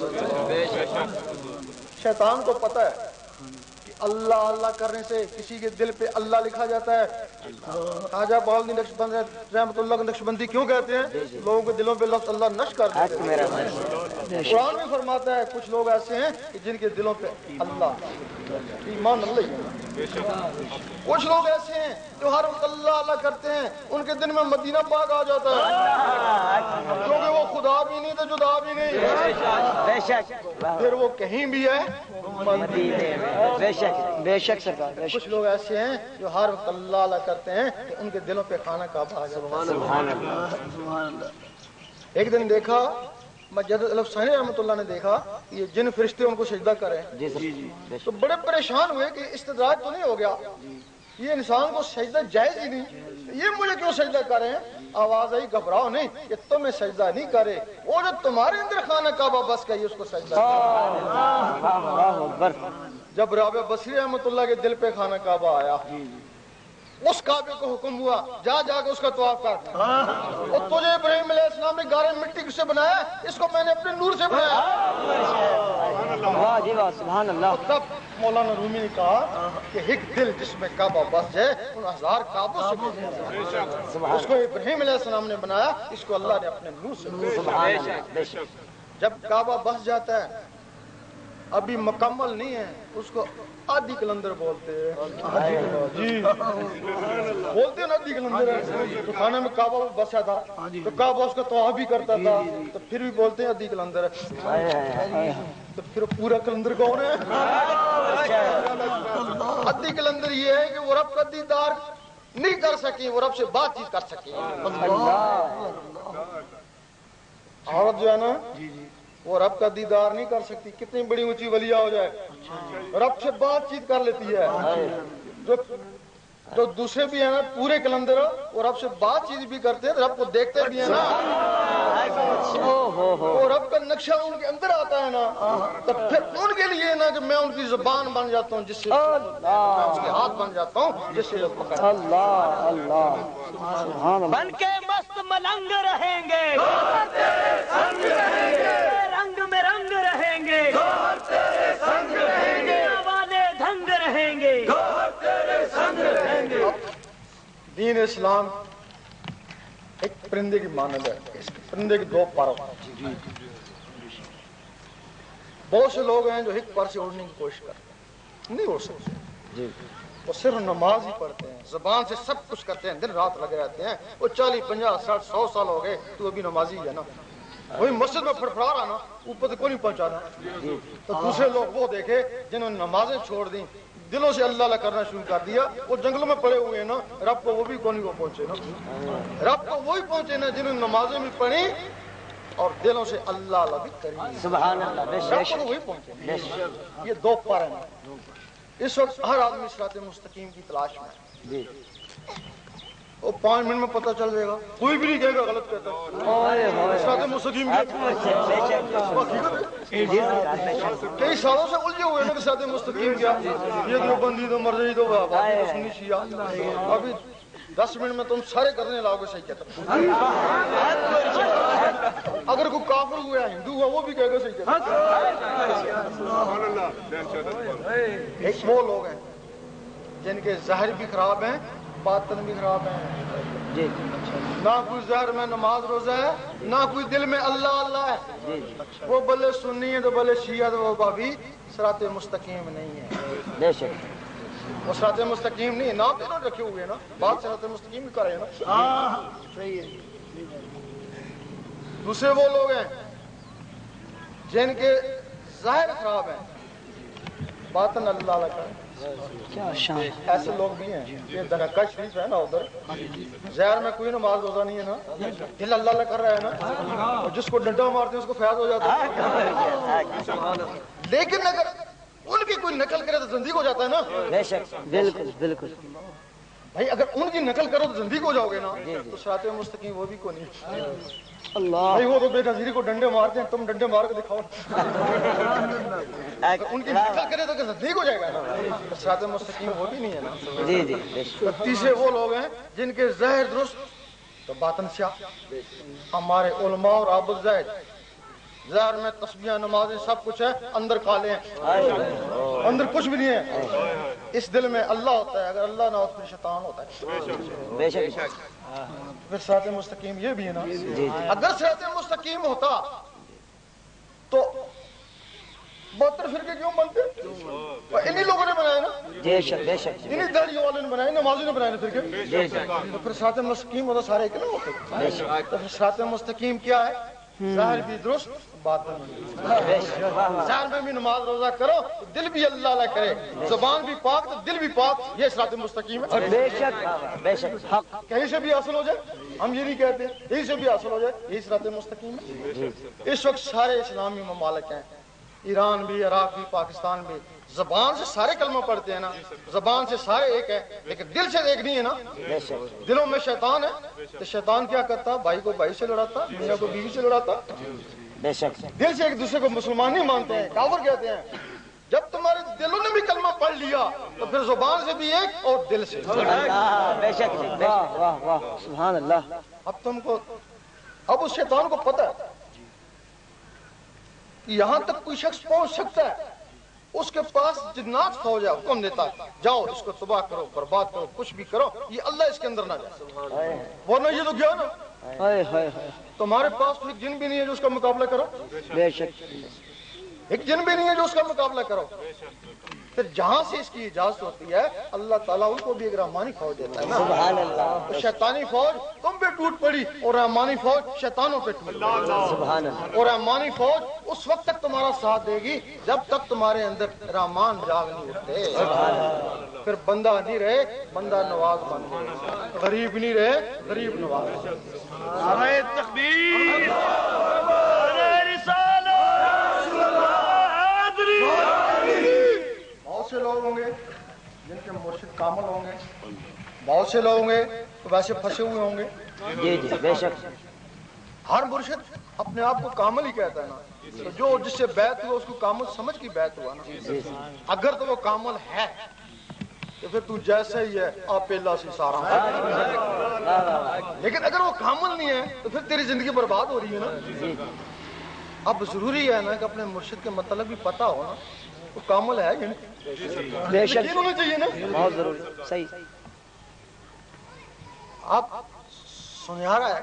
शैतान को पता है कि अल्लाह अल्लाह करने से किसी के दिल पे अल्लाह लिखा जाता है। ख्वाजा मोइनुद्दीन नक्शबंदी रहमतुल्लाह को नक्शबंदी क्यों कहते हैं, लोगों के दिलों पे लफ्ज़ अल्लाह नक्श कर देते। कुरान में फरमाता है कुछ लोग ऐसे हैं कि जिनके दिलों पे अल्लाह ईमान अल्लाह। कुछ लोग ऐसे हैं जो हर वक्त अल्लाह अल्लाह करते हैं, उनके दिन में मदीना पाक आ जाता है, क्योंकि वो खुदा भी नहीं तो जुदा भी नहीं, फिर वो कहीं भी है मदीने में। बेशक सरकार। कुछ लोग ऐसे हैं जो हर वक्त अल्लाह अल्लाह करते हैं, उनके दिलों पे खाना काबा आ जाता है। एक दिन देखा मजदूर रहमतुल्लाह ने, देखा ये जिन फरिश्ते उनको सजदा करें, तो बड़े परेशान हुए कि इस्तदराज तो नहीं हो गया, ये इंसान को सजदा जायज ही नहीं, ये मुझे क्यों सजदा करें। आवाज आई घबराओ नहीं, ये तुम्हें सजदा नहीं करे, वो जो तुम्हारे अंदर खाना काबा बस का उसको सजदा। जब राबिया बसरी रहमतुल्लाह के दिल पे खाना काबा आया, उस काबे को हुक्म हुआ जा जाके उसका तवाफ कर। और तुझे इब्राहिम अलैहिस्सलाम ने गारे मिट्टी से बनाया, इसको मैंने अपने नूर से बनाया। वाह जी वाह, सुभान अल्लाह। तब मौलाना रूमी ने कहा कि एक दिल जिसमें काबा बस जाए उन हजार काबों से, उसको इब्राहिम अलैहिस्सलाम ने बनाया, इसको अल्लाह ने अपने नूर से। जब काबा बस जाता है, अभी मुकम्मल नहीं है, उसको आदि कलंदर बोलते हैं जी, बोलते हैं ना आदि कलंदर है। तो खाने में काबा बसा था, तो काबा उसका तोहा भी करता था, तो फिर भी बोलते हैं आदि कलंदर है। तो फिर पूरा कलंदर कौन है? आदि कलंदर ये है कि वो रब का दीदार नहीं कर सके, वो रब से बातचीत कर सके। औरत जो है ना, वो रब का दीदार नहीं कर सकती, कितनी बड़ी ऊंची वलिया हो जाए, रब से बातचीत कर लेती है। जो दूसरे भी है ना पूरे कलंदर, वो रब से बातचीत भी करते हैं, रब को देखते भी है ना, वो रब का नक्शा उनके अंदर आता है ना, तो फिर उनके लिए ना कि मैं उनकी जुबान बन जाता हूँ, जिससे उसके हाथ बन जाता हूँ, जिससे अल्लाह अल्लाह बन के मस्त मलंग रहेंगे, रंग में रंग रहेंगे, वाले ढंग रहेंगे, दीन इस्लाम एक परिंदे की मानद है। इस परिंदे के दो पर, बहुत से लोग हैं जो एक पर से उड़ने की कोशिश करते हैं, नहीं उड़ सकते, वो सिर्फ नमाज ही पढ़ते हैं, जबान से सब कुछ करते हैं, दिन रात लगे रहते हैं, वो 40, 50, 60, 100 साल हो गए, तू अभी नमाजी है ना, वही मस्जिद में फड़फड़ा रहा ना, ऊपर तो कोई नहीं पहुंचा रहा। तो दूसरे लोग वो देखे जिन्होंने नमाजें छोड़ दी, दिलों से अल्लाह करना शुरू कर दिया, वो जंगलों में पड़े हुए हैं ना, रब को वो भी कोनी को पहुंचे ना, रब को वही पहुंचे ना जिन्होंने नमाजें भी पढ़ी और दिलों से अल्लाह भी करी। सुभान अल्लाह, रब को वही पहुंचे। ये दो पर हैं। इस वक्त हर आदमी सिराते मुस्तकीम की तलाश में, वो 5 मिनट में पता चल जाएगा, कोई भी नहीं कहेगा गलत कहता। कई सालों से उलझे हुए ना कि साथ मुस्तकीम क्या, ये देवबंदी तो मर्जी तो सुन्नी शिया, अभी 10 मिनट में तुम सारे करने लाओगे सही कहता। अगर कोई काफिर हुआ, हिंदू हुआ, वो भी कहेगा सही कहता। एक वो लोग हैं जिनके ज़ाहिर भी खराब हैं, बातन भी खराब है ना, कोई जहर में नमाज रोजा है, ना कोई दिल में अल्लाह अल्लाह है, वो भले सुन्नी है तो भले शिया, तो वो भाभी सराते मुस्तकीम नहीं है, वो सराते मुस्तकीम नहीं है, ना तो रखे हुए ना बात सराते मुस्तकीम करे ना, सही है। दूसरे वो लोग हैं जिनके जहर खराब है, बातन अल्लाह अल्लाह करे, क्या शान, ऐसे लोग भी हैं। ये धनका शरीफ है ना, उधर जहर में कोई नमाज रोजा नहीं है ना, दिल अल्लाह कर रहा है ना, और जिसको डंडा मारते हैं उसको फैज हो जाता है, लेकिन अगर उनकी कोई नकल करे तो जिंदगी हो जाता है ना। बेशक, बिल्कुल बिल्कुल भाई, अगर उनकी नकल करो तो जिंदगी हो जाओगे ना, तो सराते मुस्तकीम वो भी को नहीं। अल्लाह भाई, वो तो बेनजीरी को डंडे मारते हैं, तुम डंडे मार के दिखाओ। उनकी नकल करे तो नजदीक हो जाएगा ना, साथ में मुस्तकीम वो भी नहीं है ना। जी जी। तो तीसरे वो लोग हैं जिनके जहर दुरुस्त तो बातन स्याह। हमारे उलमा और आबुल ज़ैद, जहर में तस्बीह नमाजें सब कुछ है, अंदर काले हैं, अंदर कुछ भी नहीं है। इस दिल में अल्लाह होता है, अगर अल्लाह ना हो तो शैतान होता है। बेशक। फिर सिराते मुस्तकीम ये भी है ना, अगर सिराते मुस्तकीम होता तो 72 फिरके क्यों बनते? इन्हीं लोगों ने बनाया ना, इन्हीं दाढ़ियों वाले ने बनाए, नमाजी ने बनाए फिरके। तो फिर सिराते मुस्तकीम होता, सारे एक ना होते। तो फिर सिराते मुस्तकीम क्या है? ज़ाहिर भी दुरुस्त, बातन में भी नमाज रोजा करो, दिल भी अल्लाह अल्लाह करे, जुबान भी पाक तो दिल भी पाक, ये सिरात मुस्तकीम है। कहीं से भी हासिल हो जाए, हम ये नहीं कहते, कहीं से भी हासिल हो जाए, यही सिरात मुस्तकीम है। इस वक्त सारे इस्लामी ममालिक हैं, ईरान भी, इराक भी, पाकिस्तान भी, जबान से सारे कलमा पढ़ते हैं ना, जबान से सारे एक है, लेकिन दिल से एक नहीं है ना। दिलों में शैतान है, तो शैतान क्या करता? भाई को भाई से लड़ाता, मियां को बीवी से लड़ाता। दिल से एक दूसरे को मुसलमान नहीं मानते हैं, काफिर कहते हैं। जब तुम्हारे दिलों ने भी कलमा पढ़ लिया तो फिर जुबान से भी एक और दिल से। अब तुमको, अब उस शैतान को पता है, यहाँ तक कोई शख्स पहुंच सकता है उसके पास जिन्नात फौजा हुक्म देता है, जाओ इसको तबाह करो, बर्बाद करो, कुछ भी करो, ये अल्लाह इसके अंदर ना जाए, वरना ये तो गया ना। तुम्हारे पास एक जिन भी नहीं है जो उसका मुकाबला करो, एक जिन भी नहीं है जो उसका मुकाबला करो। फिर जहाँ से इसकी इजाजत होती है अल्लाह ताला उनको भी एक रहमानी फौज देता है ना। तो शैतानी फौज तुम पे टूट पड़ी और रहमानी फौज शैतानों पे टूट पड़ी। और रहमानी फौज उस वक्त तक तुम्हारा साथ देगी जब तक तुम्हारे अंदर रहमान जाग नहीं उठते। फिर बंदा नहीं रहे, बंदा नवाज बन गए, गरीब नहीं रहे, गरीब नवाज। बहुत से लोग होंगे जिनके मुर्शिद कामल होंगे, बहुत से लोग होंगे तो वैसे फंसे हुए होंगे। जी जी बेशक, हर मुर्शिद अपने आप को कामल ही कहता है ना। तो जो जिससे बैत हुआ उसको कामल समझ की बैत हुआ ना। अगर तो वो कामल है तो फिर तू जैसे ही है आप अल्लाह से सारा है, लेकिन अगर वो कामल नहीं है तो फिर तेरी जिंदगी बर्बाद हो रही है ना। अब जरूरी है ना कि अपने मुर्शिद के मतलब भी पता हो ना, वो कामल है होना चाहिए ना, बहुत जरूरी। सही आप सुनहरा है,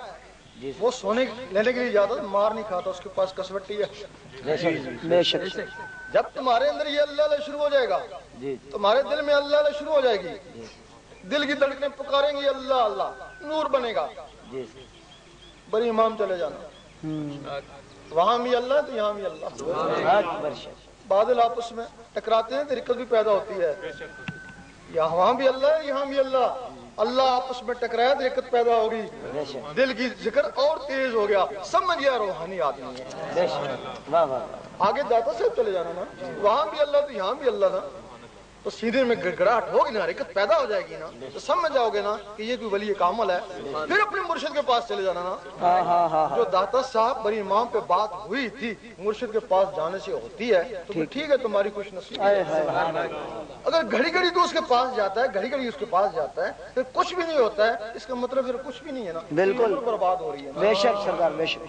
वो सोने लेने के लिए जाता है, मार नहीं खाता, उसके पास कसवटी है। जब तुम्हारे अंदर ये अल्लाह शुरू हो जाएगा, तुम्हारे दिल में अल्लाह शुरू हो जाएगी, दिल की धड़कने पुकारेंगी अल्लाह अल्लाह, नूर बनेगा। बड़ी इमाम चले जाना, वहाँ भी अल्लाह तो यहाँ भी अल्लाह। बादल आपस में टकराते हैं तो रिक्कत भी पैदा होती है, यहाँ भी अल्लाह है यहाँ भी अल्लाह। अल्लाह आपस में टकराया तो रिक्कत पैदा होगी, दिल की जिक्र और तेज हो गया, समझ गया रूहानी आदमी। आगे दाता साहब चले जाना ना, वहाँ भी अल्लाह तो यहाँ भी अल्लाह था, तो सीधे में गड़गड़ाहट होगी ना, रिक्कत पैदा हो जाएगी ना, तो समझ जाओगे ना कि ये कोई वली कामल है। फिर अपने मुर्शिद के पास चले जाना ना। जो दाता साहब बड़ी इमाम पे बात हुई थी मुर्शिद के पास जाने से होती है तो ठीक है, तुम्हारी खुश नसीब। अगर घड़ी घड़ी तो उसके पास जाता है, घड़ी घड़ी उसके पास जाता है, फिर कुछ भी नहीं होता है, इसका मतलब फिर कुछ भी नहीं है ना, बिल्कुल बर्बाद हो रही है। बेशक सरदार, बेशक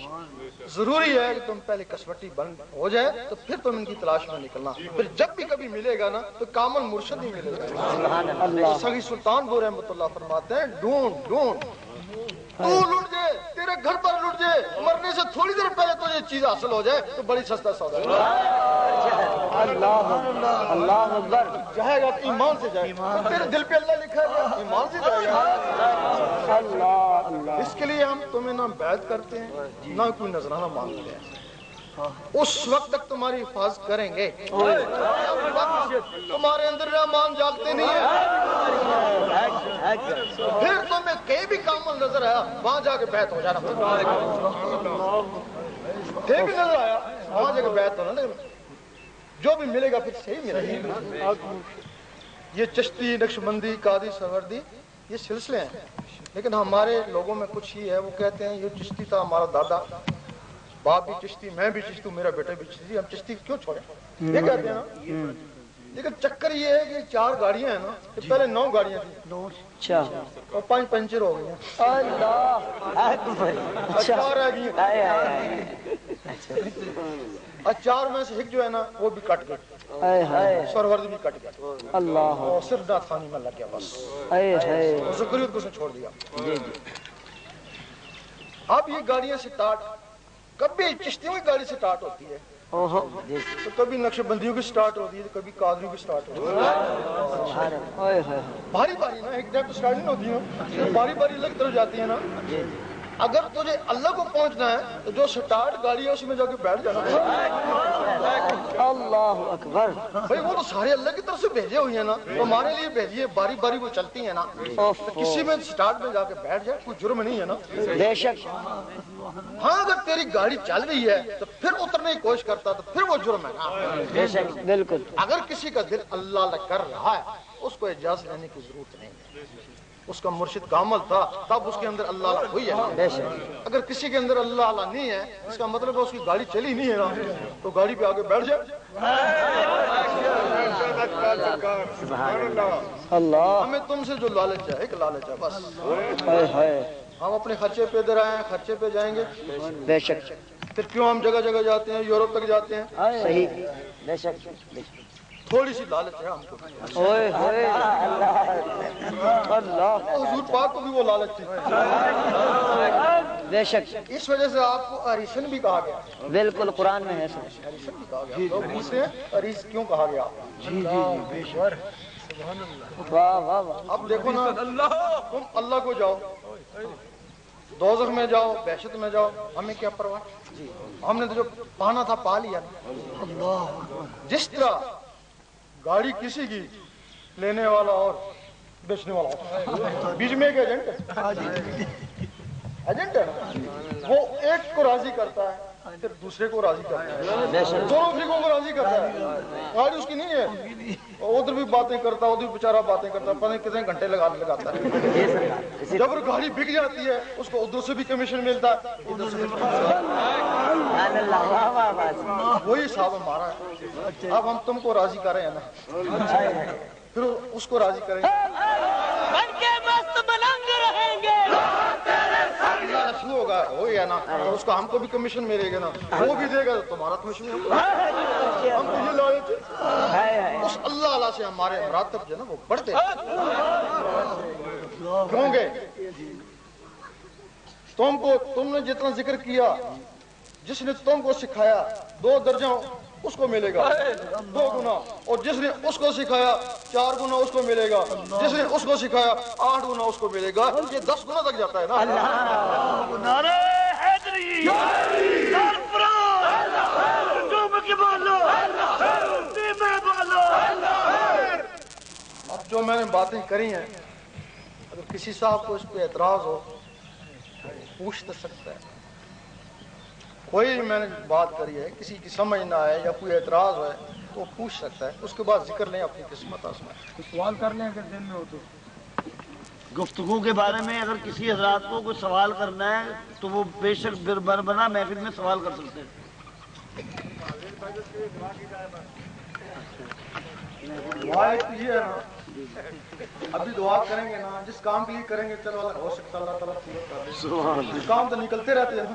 जरूरी है कि तुम पहले कसवटी बंद हो जाए तो फिर तुम इनकी तलाश में निकलना। फिर जब भी कभी मिलेगा ना तो कामल मुर्शिद ही मिलेगा। सही सुल्तान बहू रहमतुल्लाह फरमाते हैं, ढूंढ ढूंढ तू लुट जाए, तेरे घर पर लुट जाए, मरने से थोड़ी देर पहले तो ये चीज हासिल हो जाए तो बड़ी सस्ता सौदा। अल्लाह अल्लाह अकबर, जाएगा तो ईमान से जाएगा, तेरे दिल पे अल्लाह लिखा है ईमान से जाएगा। अल्लाह, इसके लिए हम तुम्हें ना बैत करते हैं ना कोई नजराना मांगते हैं। उस वक्त तक तुम्हारी हिफाजत करेंगे तुम्हारे अंदर रहमान जागते नहीं है। फिर तुम्हें कहीं भी कामल नजर आया वहां जाके बैत हो जाना, कहीं भी नजर आया वहां जाके बैत होना, लेकिन जो भी मिलेगा फिर सही मिलेगा। ये चिश्ती, नक्शबंदी, कादी, सरवर्दी ये सिलसिले हैं, लेकिन हमारे लोगों में कुछ ही है वो कहते हैं ये चिश्ती था हमारा दादा, बाप भी चिश्ती, मैं भी चिश्ती, मेरा बेटा भी चिश्ती, हम चिश्ती क्यों छोड़े, ये कहते हैं ना। लेकिन चक्कर ये है कि चार गाड़ियां हैं ना, पहले 9 गाड़ियां थी और 5 पंचर हो गई, और 4 में से एक जो है ना वो भी कट गए, सरवर्द भी कट गया, अल्लाह सिर्फ दातानी में लग गया, बस जुकरियत को उसने छोड़ दिया। अब ये गाड़ियां से स्टार्ट, कभी चिश्तियों की गाड़ी स्टार्ट होती है तो कभी नक्शबंदियों की स्टार्ट होती है तो कभी कादरियों की स्टार्ट होती है, बारी बारी ना, एक जगह स्टार्ट नहीं होती है, बारी बारी अलग तरफ जाती है ना। अगर तुझे अल्लाह को पहुंचना है तो जो स्टार्ट गाड़ी है उसमें जाके बैठ जाना। अल्लाह अकबर, भाई वो तो सारे अल्लाह की तरफ से भेजे हुए हैं ना, हमारे लिए भेजिए, बारी बारी वो चलती है ना, किसी में स्टार्ट में जाके बैठ जाए कोई जुर्म नहीं है ना। बेशक हाँ, अगर तेरी गाड़ी चल रही है तो फिर उतरने की कोशिश करता तो फिर वो जुर्म है ना। बेशक बिल्कुल, अगर किसी का दिल अल्लाह कर रहा है उसको इजाजत लेने की जरूरत नहीं है, उसका मुर्शिद कामल था तब उसके अंदर अल्लाह हुई है। अगर किसी के अंदर अल्लाह नहीं है इसका मतलब है उसकी गाड़ी चली नहीं है ना, तो गाड़ी पे आगे बैठ जाए। अल्लाह हमें तुमसे जो लालच है, एक लालच है बस, हम अपने खर्चे पे इधर आए हैं, खर्चे पे जाएंगे। बेशक फिर क्यों हम जगह जगह जाते हैं, यूरोप तक जाते हैं। सही बेशक, थोड़ी सी लालच है हमको। ओए होए अल्लाह अल्लाह, हुजूर पाक को भी वो लालच थी बेशक, इस वजह से आपको अरिशन भी कहा गया। बिल्कुल कुरान में है सर, अरिशन भी कहा गया। तो मुझसे अरिश क्यों कहा गया? जी जी बेशक, सुभान अल्लाह, वाह वाह वाह। अब देखो ना, तुम अल्लाह को जाओ, दोज़ख में जाओ, बहशत में जाओ, हमें क्या परवाह? हमने तो जो पाना था पा लिया। जिस तरह गाड़ी किसी की लेने वाला और बेचने वाला होता, बीच में एक एजेंट है, वो एक को राजी करता है फिर दूसरे को राजी करता है, दोनों फिकों को राजी करता है। गाड़ी उसकी नहीं है, उधर भी बातें करता है, उधर बेचारा बातें करता है, पता नहीं कितने घंटे लगाता है। जब गाड़ी बिक जाती है उसको उधर से भी कमीशन मिलता है, उधर से भी वही हिसाब हमारा है। अब हम तुमको राजी कर रहे हैं ना, फिर उसको राजी करेंगे, शुरू होगा हो या ना, तो उसको हमको भी कमीशन मिलेगा ना, वो भी देगा तो तुम्हारा कमीशन होगा। हम तुझे लालच उस अल्लाह से हमारे मरातब जो ना वो बढ़ते होंगे। तुमने जितना जिक्र किया, जिसने तुमको सिखाया 2 दर्जा उसको मिलेगा 2 गुना, और जिसने उसको सिखाया 4 गुना उसको मिलेगा, जिसने उसको सिखाया 8 गुना उसको मिलेगा, ये 10 गुना तक जाता है ना। नारे हैदरी, अब जो मैंने बातें करी हैं, अगर किसी साहब को इस पे एतराज हो पूछ तो सकता है, कोई मैंने बात करी है किसी की समझ ना आए या कोई एतराज है तो पूछ सकता है, उसके बाद जिक्र लें अपनी किस्मत आसमान। तो सवाल कर लें अगर दिन में हो तो, गुफ्तगू के बारे में अगर किसी हजरात को कोई सवाल करना है तो वो बेशक बना महफिल में सवाल कर सकते हैं। अभी दुआ करेंगे ना, जिस काम के लिए करेंगे, चलो अगर हो सकता अल्लाह ताला पूरा कर दे। काम तो निकलते रहते हैं, तो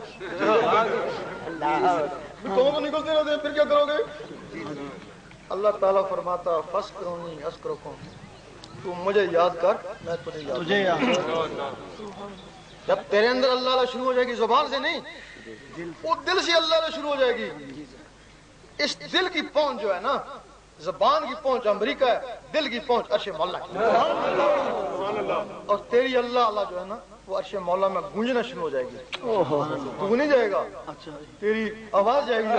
निकलते रहते हैं, फिर क्या करोगे? अल्लाह ताला फरमाता फस्करोनी अस्करको, तू मुझे याद कर मैं तुझे याद। जब तेरे अंदर अल्लाह शुरू हो जाएगी, जुबान से नहीं, वो दिल से अल्लाह शुरू हो जाएगी। इस दिल की पहुंच जो है ना, ज़बान की पहुंच अमेरिका है, दिल की पहुंच अर्शे मौला है, और तेरी अल्लाह अल्लाह जो है ना वो अर्शे मौला में गूंजना शुरू हो जाएगी। तू नहीं जाएगा, तेरी आवाज जाएगी,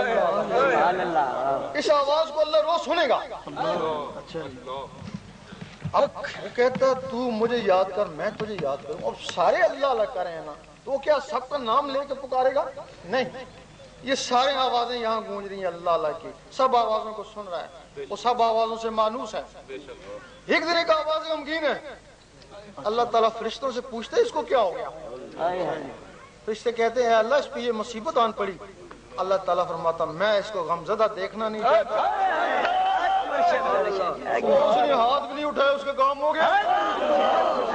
इस आवाज को अल्लाह रोज सुनेगा। अब कहता तू मुझे याद कर मैं तुझे याद करूँ, अब सारे अल्लाह अल्लाह कर रहे हैं ना, तो क्या सबका नाम लेके पुकारेगा? नहीं, ये सारी आवाजें यहाँ गूंज रही हैं अल्लाह अल्लाह की, सब आवाजों को सुन रहा है, वो सब आवाजों से मानूस है। एक दिन एक आवाज गमगीन है, अल्लाह ताला फरिश्तों से पूछते इसको क्या हो गया? फरिश्ते कहते हैं अल्लाह इस पे ये मुसीबत आन पड़ी। अल्लाह ताला फरमाता मैं इसको गमजदा देखना नहीं चाहता। उसने हाथ भी नहीं उठाया, उसका काम हो गया।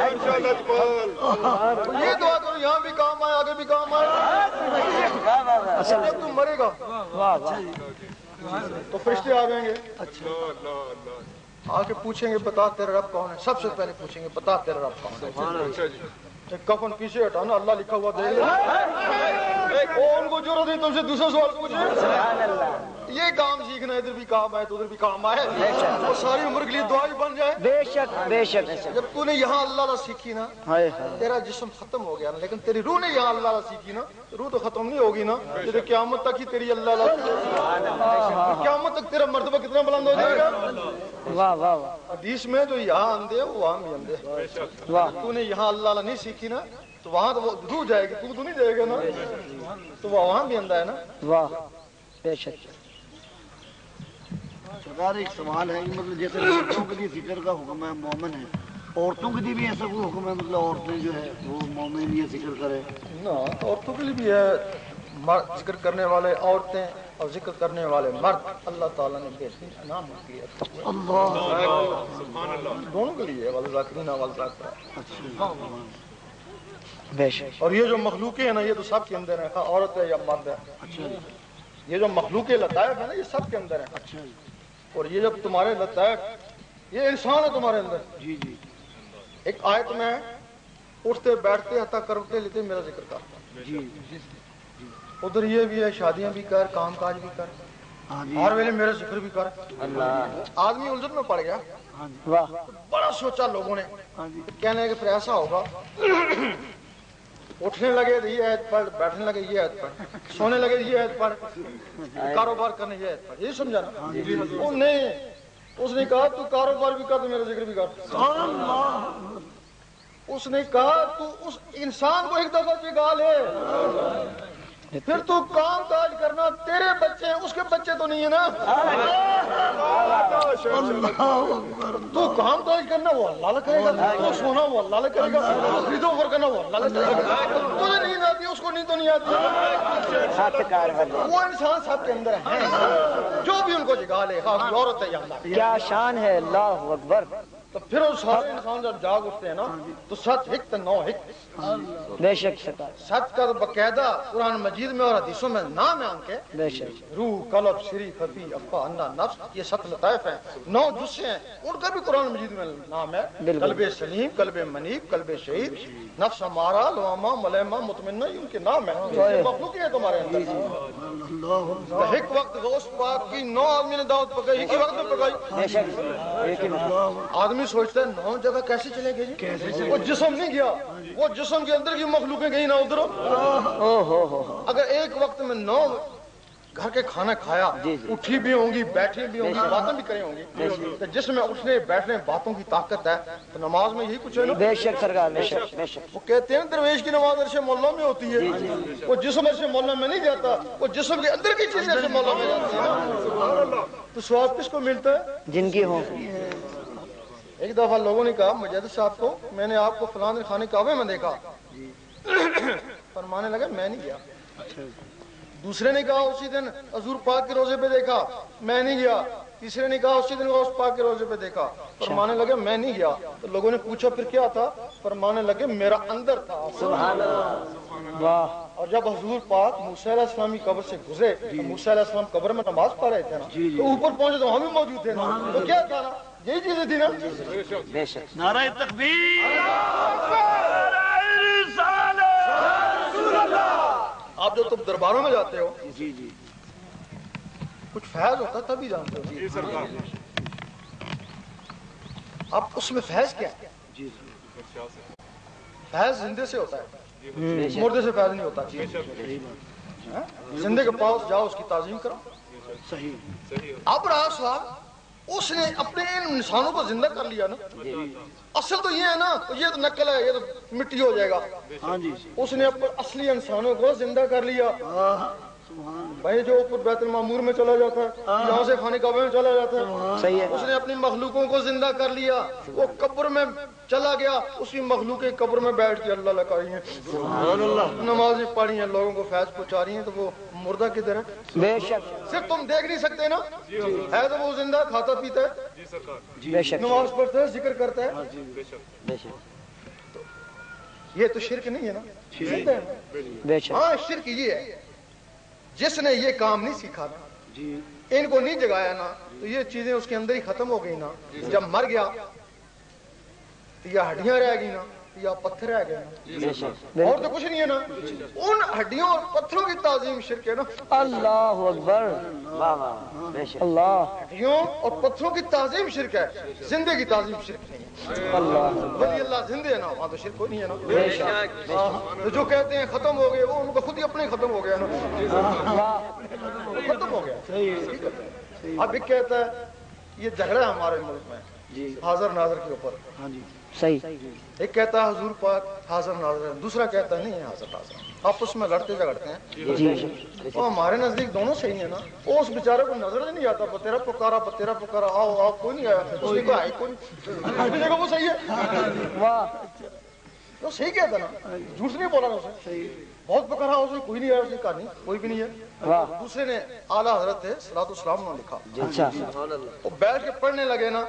ये दुआ करो यहाँ भी काम आए, आगे भी काम आए। जब तुम मरेगा तो फरिश्ते आ जाएंगे, आके पूछेंगे बता तेरा रब कौन है। सबसे पहले पूछेंगे बता तेरा रब कौन है। एक कफन पीछे हटाना, अल्लाह लिखा हुआ देख, उनको जरूरत नहीं तुमसे दूसरा सवाल पूछे। ये काम सीखना, इधर भी काम आए तो उधर भी काम आए, और सारी उम्र के लिए दुआ भी बन जाए। बेशक बेशक, जब तूने यहाँ अल्लाह सीखी ना, तेरा जिस्म खत्म हो गया ना, लेकिन तेरी रूह ने यहाँ अल्लाह सीखी ना, रूह तो खत्म नहीं होगी ना, तेरे क्यामत तक ही तेरी अल्लाह, क्यामत तक तेरा मर्तबा कितना बुलंद हो जाएगा। वाह वाह वाह। हदीस में जो यहाँ अंधे वो वहाँ भी अंधे। वाह, तूने यहाँ अल्लाह नहीं सीखी ना, तो वहाँ तो वो दूर जाएगी, तू तो नहीं जाएगा ना, तो वहाँ भी अंधा है ना। वाह बेशक। सरकार एक सवाल है, मतलब जैसे औरतों के लिए जिक्र का हुक्म है, मोमिन है, औरतों के लिए भी ऐसा कोई हुक्म है? मतलब औरतें जो है वो मोमिन के लिए जिक्र करे ना, औरतों के लिए भी है। जिक्र करने वाले औरतें और जिक्र करने वाले मर्द अल्लाह ताला ने बेहतरीन इनाम दिया, दोनों के लिए वाला। और ये जो मखलूके है ना, ये तो सब के अंदर है, औरत है या मर्द है। ये जो मखलूके लतायफ है ना, ये सब के अंदर है। और ये जब तुम्हारे लता है, ये इंसान है तुम्हारे अंदर। जी जी, एक आयत में उठते बैठते हत्या करते लेते मेरा जिक्र करता। जी, उधर ये भी है शादियां भी कर, काम काज भी कर, हर वेले मेरा जिक्र भी कर। आदमी उलझन में पड़ गया। वाह, बड़ा सोचा लोगों ने, कहने के फिर ऐसा होगा। उठने लगे ये आयत पढ़, बैठने लगे ये आयत पढ़, सोने लगे ये आयत पढ़, कारोबार करने ये आयत पढ़, ये समझाना। वो नहीं, उसने कहा तू कारोबार भी कर, मेरा जिक्र भी कर। उसने कहा तू उस इंसान को एक दफा बिगा ले, फिर तू काम काज करना। तेरे बच्चे उसके बच्चे तो नहीं है ना, तू काम काज करना वो अल्लाह करेगा, तू सोना वो अल्लाह करेगा, खरीदो फर करना वो अल्लाह करेगा। तुझे नींद आती है, उसको नींद तो नहीं आती। वो इंसान सब के अंदर है, जो भी उनको जगा ले। औरत है, क्या शान है, अल्लाह अकबर। तो फिर उस सारे इंसान जब जाग उठते हैं ना, तो सच हिक नौ हिक, सच का तो बकायदा कुरान मजीद में और हदीसों में नाम है उनके। रूह, कलब, शरीर, खफी, अफा, अन्ना, नफ्स, ये सत लताइफ हैं, 9 जुस्से हैं, उनका भी कुरान मजीद में नाम है। कल्बे सलीम, कल्बे मनीब, कल्बे शहीद, नफ्स हमारा, लवामा, मलैमा, मुतमिन्ना, उनके नाम है। मखलूक है तुम्हारे अंदर। हिक वक्त उस बात की 9 आदमी ने दावत पकाई, एक ही वक्त में पकाई। आदमी सोचता है 9 जगह कैसे चले गए, वो जिस्म नहीं गया, वो जिस्म के अंदर की मखलूकें गई ना उधर। अगर एक वक्त में 9 घर के खाना खाया, उठी भी होंगी, बैठी भी होंगी, बातें भी करी होंगी, तो जिसमें उठने बैठने बातों की ताकत है, तो नमाज में यही कुछ है ना। बेशक सरकार, बेशक बेशक। वो कहते हैं दरवेश की नमाज अर्शे मौला में होती है, वो जिस्म अर्शे मौला में नहीं जाता, वो जिस्म के अंदर की चीज अर्शे मौला में जाती है। तो सवाब किसको मिलता है, जिनकी हो। एक दफा लोगों ने कहा मुजद्दिद साहब को, मैंने आपको फलाने खाने काबे में देखा। फरमाने लगे मैं नहीं गया। दूसरे ने कहा उसी दिन हजूर पाक के रोजे पे देखा, मैं नहीं गया। तीसरे ने कहा उसी दिन उस पाक के रोजे पे देखा, फरमाने लगे मैं नहीं गया। तो लोगों ने पूछा फिर क्या था, फरमाने लगे मेरा अंदर था। सुभान अल्लाह। और जब हजूर पाक मूसा अलैहिस्सलाम की कब्र से गुजरे, तो मूसा अलैहिस्सलाम कब्र में नमाज पढ़ रहे थे ना, तो ऊपर पहुंचे तो हम भी मौजूद थे ना, तो क्या था ना, यही चीजें थी ना। बेशक। नाराए तकबीर, आप जो तुम दरबारों में जाते हो, जी जी, कुछ फैज होता तभी जानते हो। जी सरकार। आप उसमें फैज क्या है? जी फैज जिंदे से होता है, मुर्दे से फैज नहीं होता। जिंदे के पास जाओ, उसकी ताजीम करो। सही सही। अब राज साहब उसने अपने इन इंसानों को जिंदा कर लिया ना। असल तो ये है ना, ये तो नकल है, ये तो मिट्टी हो जाएगा। हाँ जी, उसने अपने असली इंसानों को जिंदा कर लिया। भाई जो ऊपर बैतुल मामूर में चला जाता है, यहाँ से खाने काबे में चला जाता है। सही है। उसने अपनी मखलूकों को जिंदा कर लिया। वो कब्र में चला गया, उसी मखलूक के कब्र में बैठ के अल्लाह लगा रही है, नमाजें पढ़ी हैं, लोगों को फैज पहुँचा रही है, तो वो मुर्दा किधर है? बेशक। सिर्फ तुम देख नहीं सकते ना, है तो वो जिंदा, खाता पीता है, नमाज पढ़ता है, जिक्र करता है। तो ये तो शिर्क नहीं है ना। हाँ, शिर्क ये है जिसने ये काम नहीं सीखा ना, इनको नहीं जगाया ना, तो ये चीजें उसके अंदर ही खत्म हो गई ना। जब मर गया तो या हड्डियां रह गई ना, या पत्थर रह गए ना, और तो कुछ नहीं है ना। उन हड्डियों और पत्थरों की ताजीम शिर्क है ना। अल्लाह अकबर। हड्डियों और पत्थरों की ताजीम शिर्क है, जिंदे की ताजीम शिर्क नहीं है। अल्लाह जिंदे है ना, वहाँ तो शिर्क नहीं है ना। तो जो कहते हैं खत्म हो गए, वो उनको खुद ही अपने खत्म हो गया ना, खत्म हो गया। अब एक कहता है ये झगड़ा हमारे मुल्क में हाजर नाजर के ऊपर। सही। एक कहता है हजूर पाक हाजर नाजर, दूसरा कहता है नहीं हाजर नाजर। आपस में लड़ते झगड़ते हैं, और हमारे नजदीक दोनों सही है ना। वो उस बेचारे को नजर नहीं आता, बतेरा पुकारा आओ आओ, कोई नहीं आया, उसने कहा आई कोई नहीं। वो सही है, वाह, वो सही कहता ना, झूठ नहीं बोला ना। सही। बहुत पुकारा, उसने कोई नहीं आया, उसने कहा नहीं कोई भी नहीं है। दूसरे ने आला हजरत है सलातो सलाम ने लिखा। वो बैठ के पढ़ने लगे ना,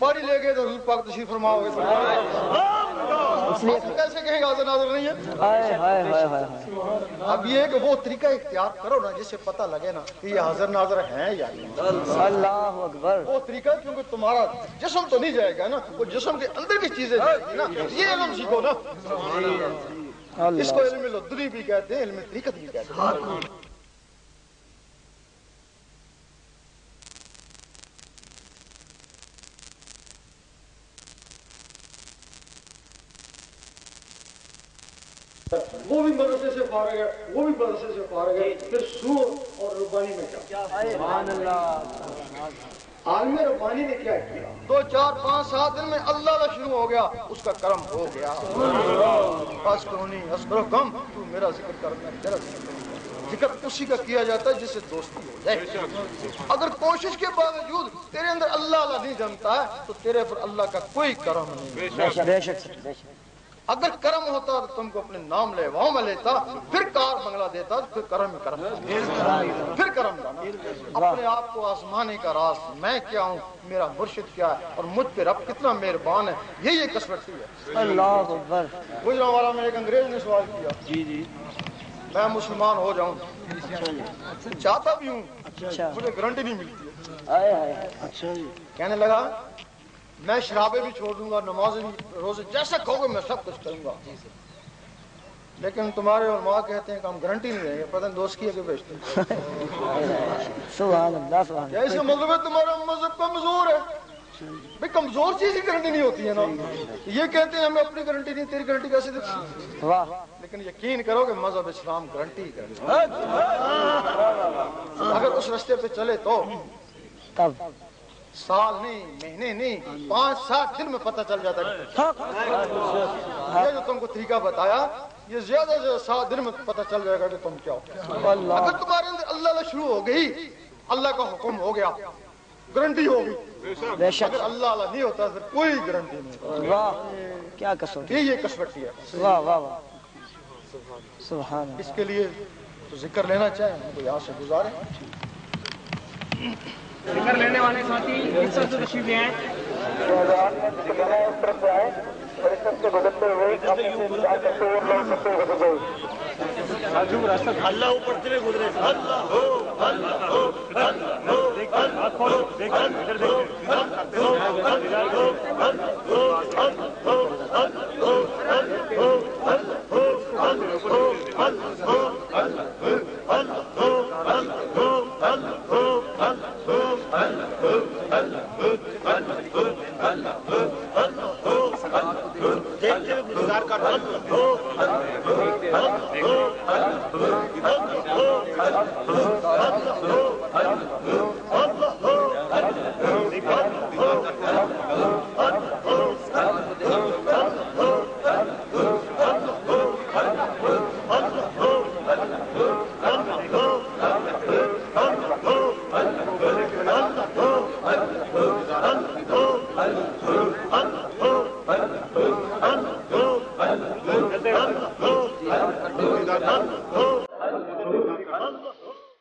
पढ़ ही ले गए तो हजूर पाक तशरीफ फरमा हो गए। इसलिए कैसे कहेंगे हाज़िर नाज़िर नहीं है। हाय हाय हाय हाय। अब ये कि वो तरीका इख्तियार करो ना जिससे पता लगे ना कि ये हाज़िर नाज़िर हैं या नहीं। अल्लाह अकबर। वो तरीका क्योंकि तुम्हारा जिस्म तो नहीं जाएगा ना, वो जिस्म के अंदर की चीजें जाएगी ना। ये इल्म सीखो ना, इसको इल्म लदनी भी कहते हैं, इल्म तरीकत भी कहते हैं। वो भी मदरसे से फारिग है, वो भी मदरसे से फारिग है, फिर सूर और रुबानी में क्या? सुभान अल्लाह। आलम रुबानी ने क्या किया? 2 4 5 7 दिन में अल्लाह का शुरू हो गया, उसका करम हो गया। बस कौनी असबरो कम, तू मेरा जिक्र करना, तेरा जिक्र उसी का किया जाता है जिससे दोस्ती हो जाए। अगर कोशिश के बावजूद तेरे अंदर अल्लाह नहीं जमता है तो तेरे पर अल्लाह का कोई करम नहीं। अगर कर्म होता तो तुमको अपने नाम लेवाओं में लेता, फिर कार बंगला देता, फिर कर्म ही कर्म, फिर कर्म गाना। अपने आप को आजमाने का रास, मैं क्या हूँ, मेरा मुर्शिद क्या है और मुझ पर रब कितना मेहरबान है, ये कसरती है। अल्लाह अकबर। गुजरांवाला में एक अंग्रेज ने सवाल किया, जी जी मैं मुसलमान हो जाऊँ, चाहता भी हूँ, मुझे गारंटी नहीं मिलती। कहने लगा मैं शराबें भी छोड़ दूंगा, नमाजें भी, रोजे, जैसा कहोगे मैं सब कुछ करूंगा, लेकिन तुम्हारे और माँ कहते हैं कि हम गारंटी नहीं देंगे, पता नहीं दोस्त की है कि बेचते हैं। इसका मतलब है तुम्हारा मजहब कमजोर है। भाई कमजोर चीज की गारंटी नहीं होती है ना। ये कहते हैं हमें अपनी गारंटी नहीं, तेरी गारंटी कैसे देती? वाह। लेकिन यकीन करो कि मजहब इस्लाम गारंटी कर, अगर उस रास्ते पे चले तो तब साल नहीं, महीने नहीं, 5-7 दिन में पता चल जाता है। ये जो तुमको तरीका बताया, ये ज्यादा से 7 दिन में पता चल जाएगा कि तुम क्या हो। अगर तुम्हारे अंदर अल्लाह शुरू हो गई, अल्लाह का हुक्म हो गया, गारंटी होगी। अगर अल्लाह नहीं होता फिर कोई गारंटी नहीं। वाह क्या कसौटी, ये कसौटी है। वाह वाह वाह सुभान। इसके लिए तो जिक्र लेना चाहे, हमको यहाँ से गुजारे। जिक्र लेने वाले साथी इस तरफ से तशरीफ ले आए और इस तरफ से गुजरते हुए अल्लाह ऊपर से गुजरे। अल्लाह हो अल्लाह हो अल्लाह हो। देखो देखो इधर देखो। अल्लाह हो अल्लाह हो अल्लाह हो अल्लाह हो अल्लाह हो अल्लाह हो अल्लाह हो अल्लाह हो अल्लाह हो अल्लाह हो अल्लाह हो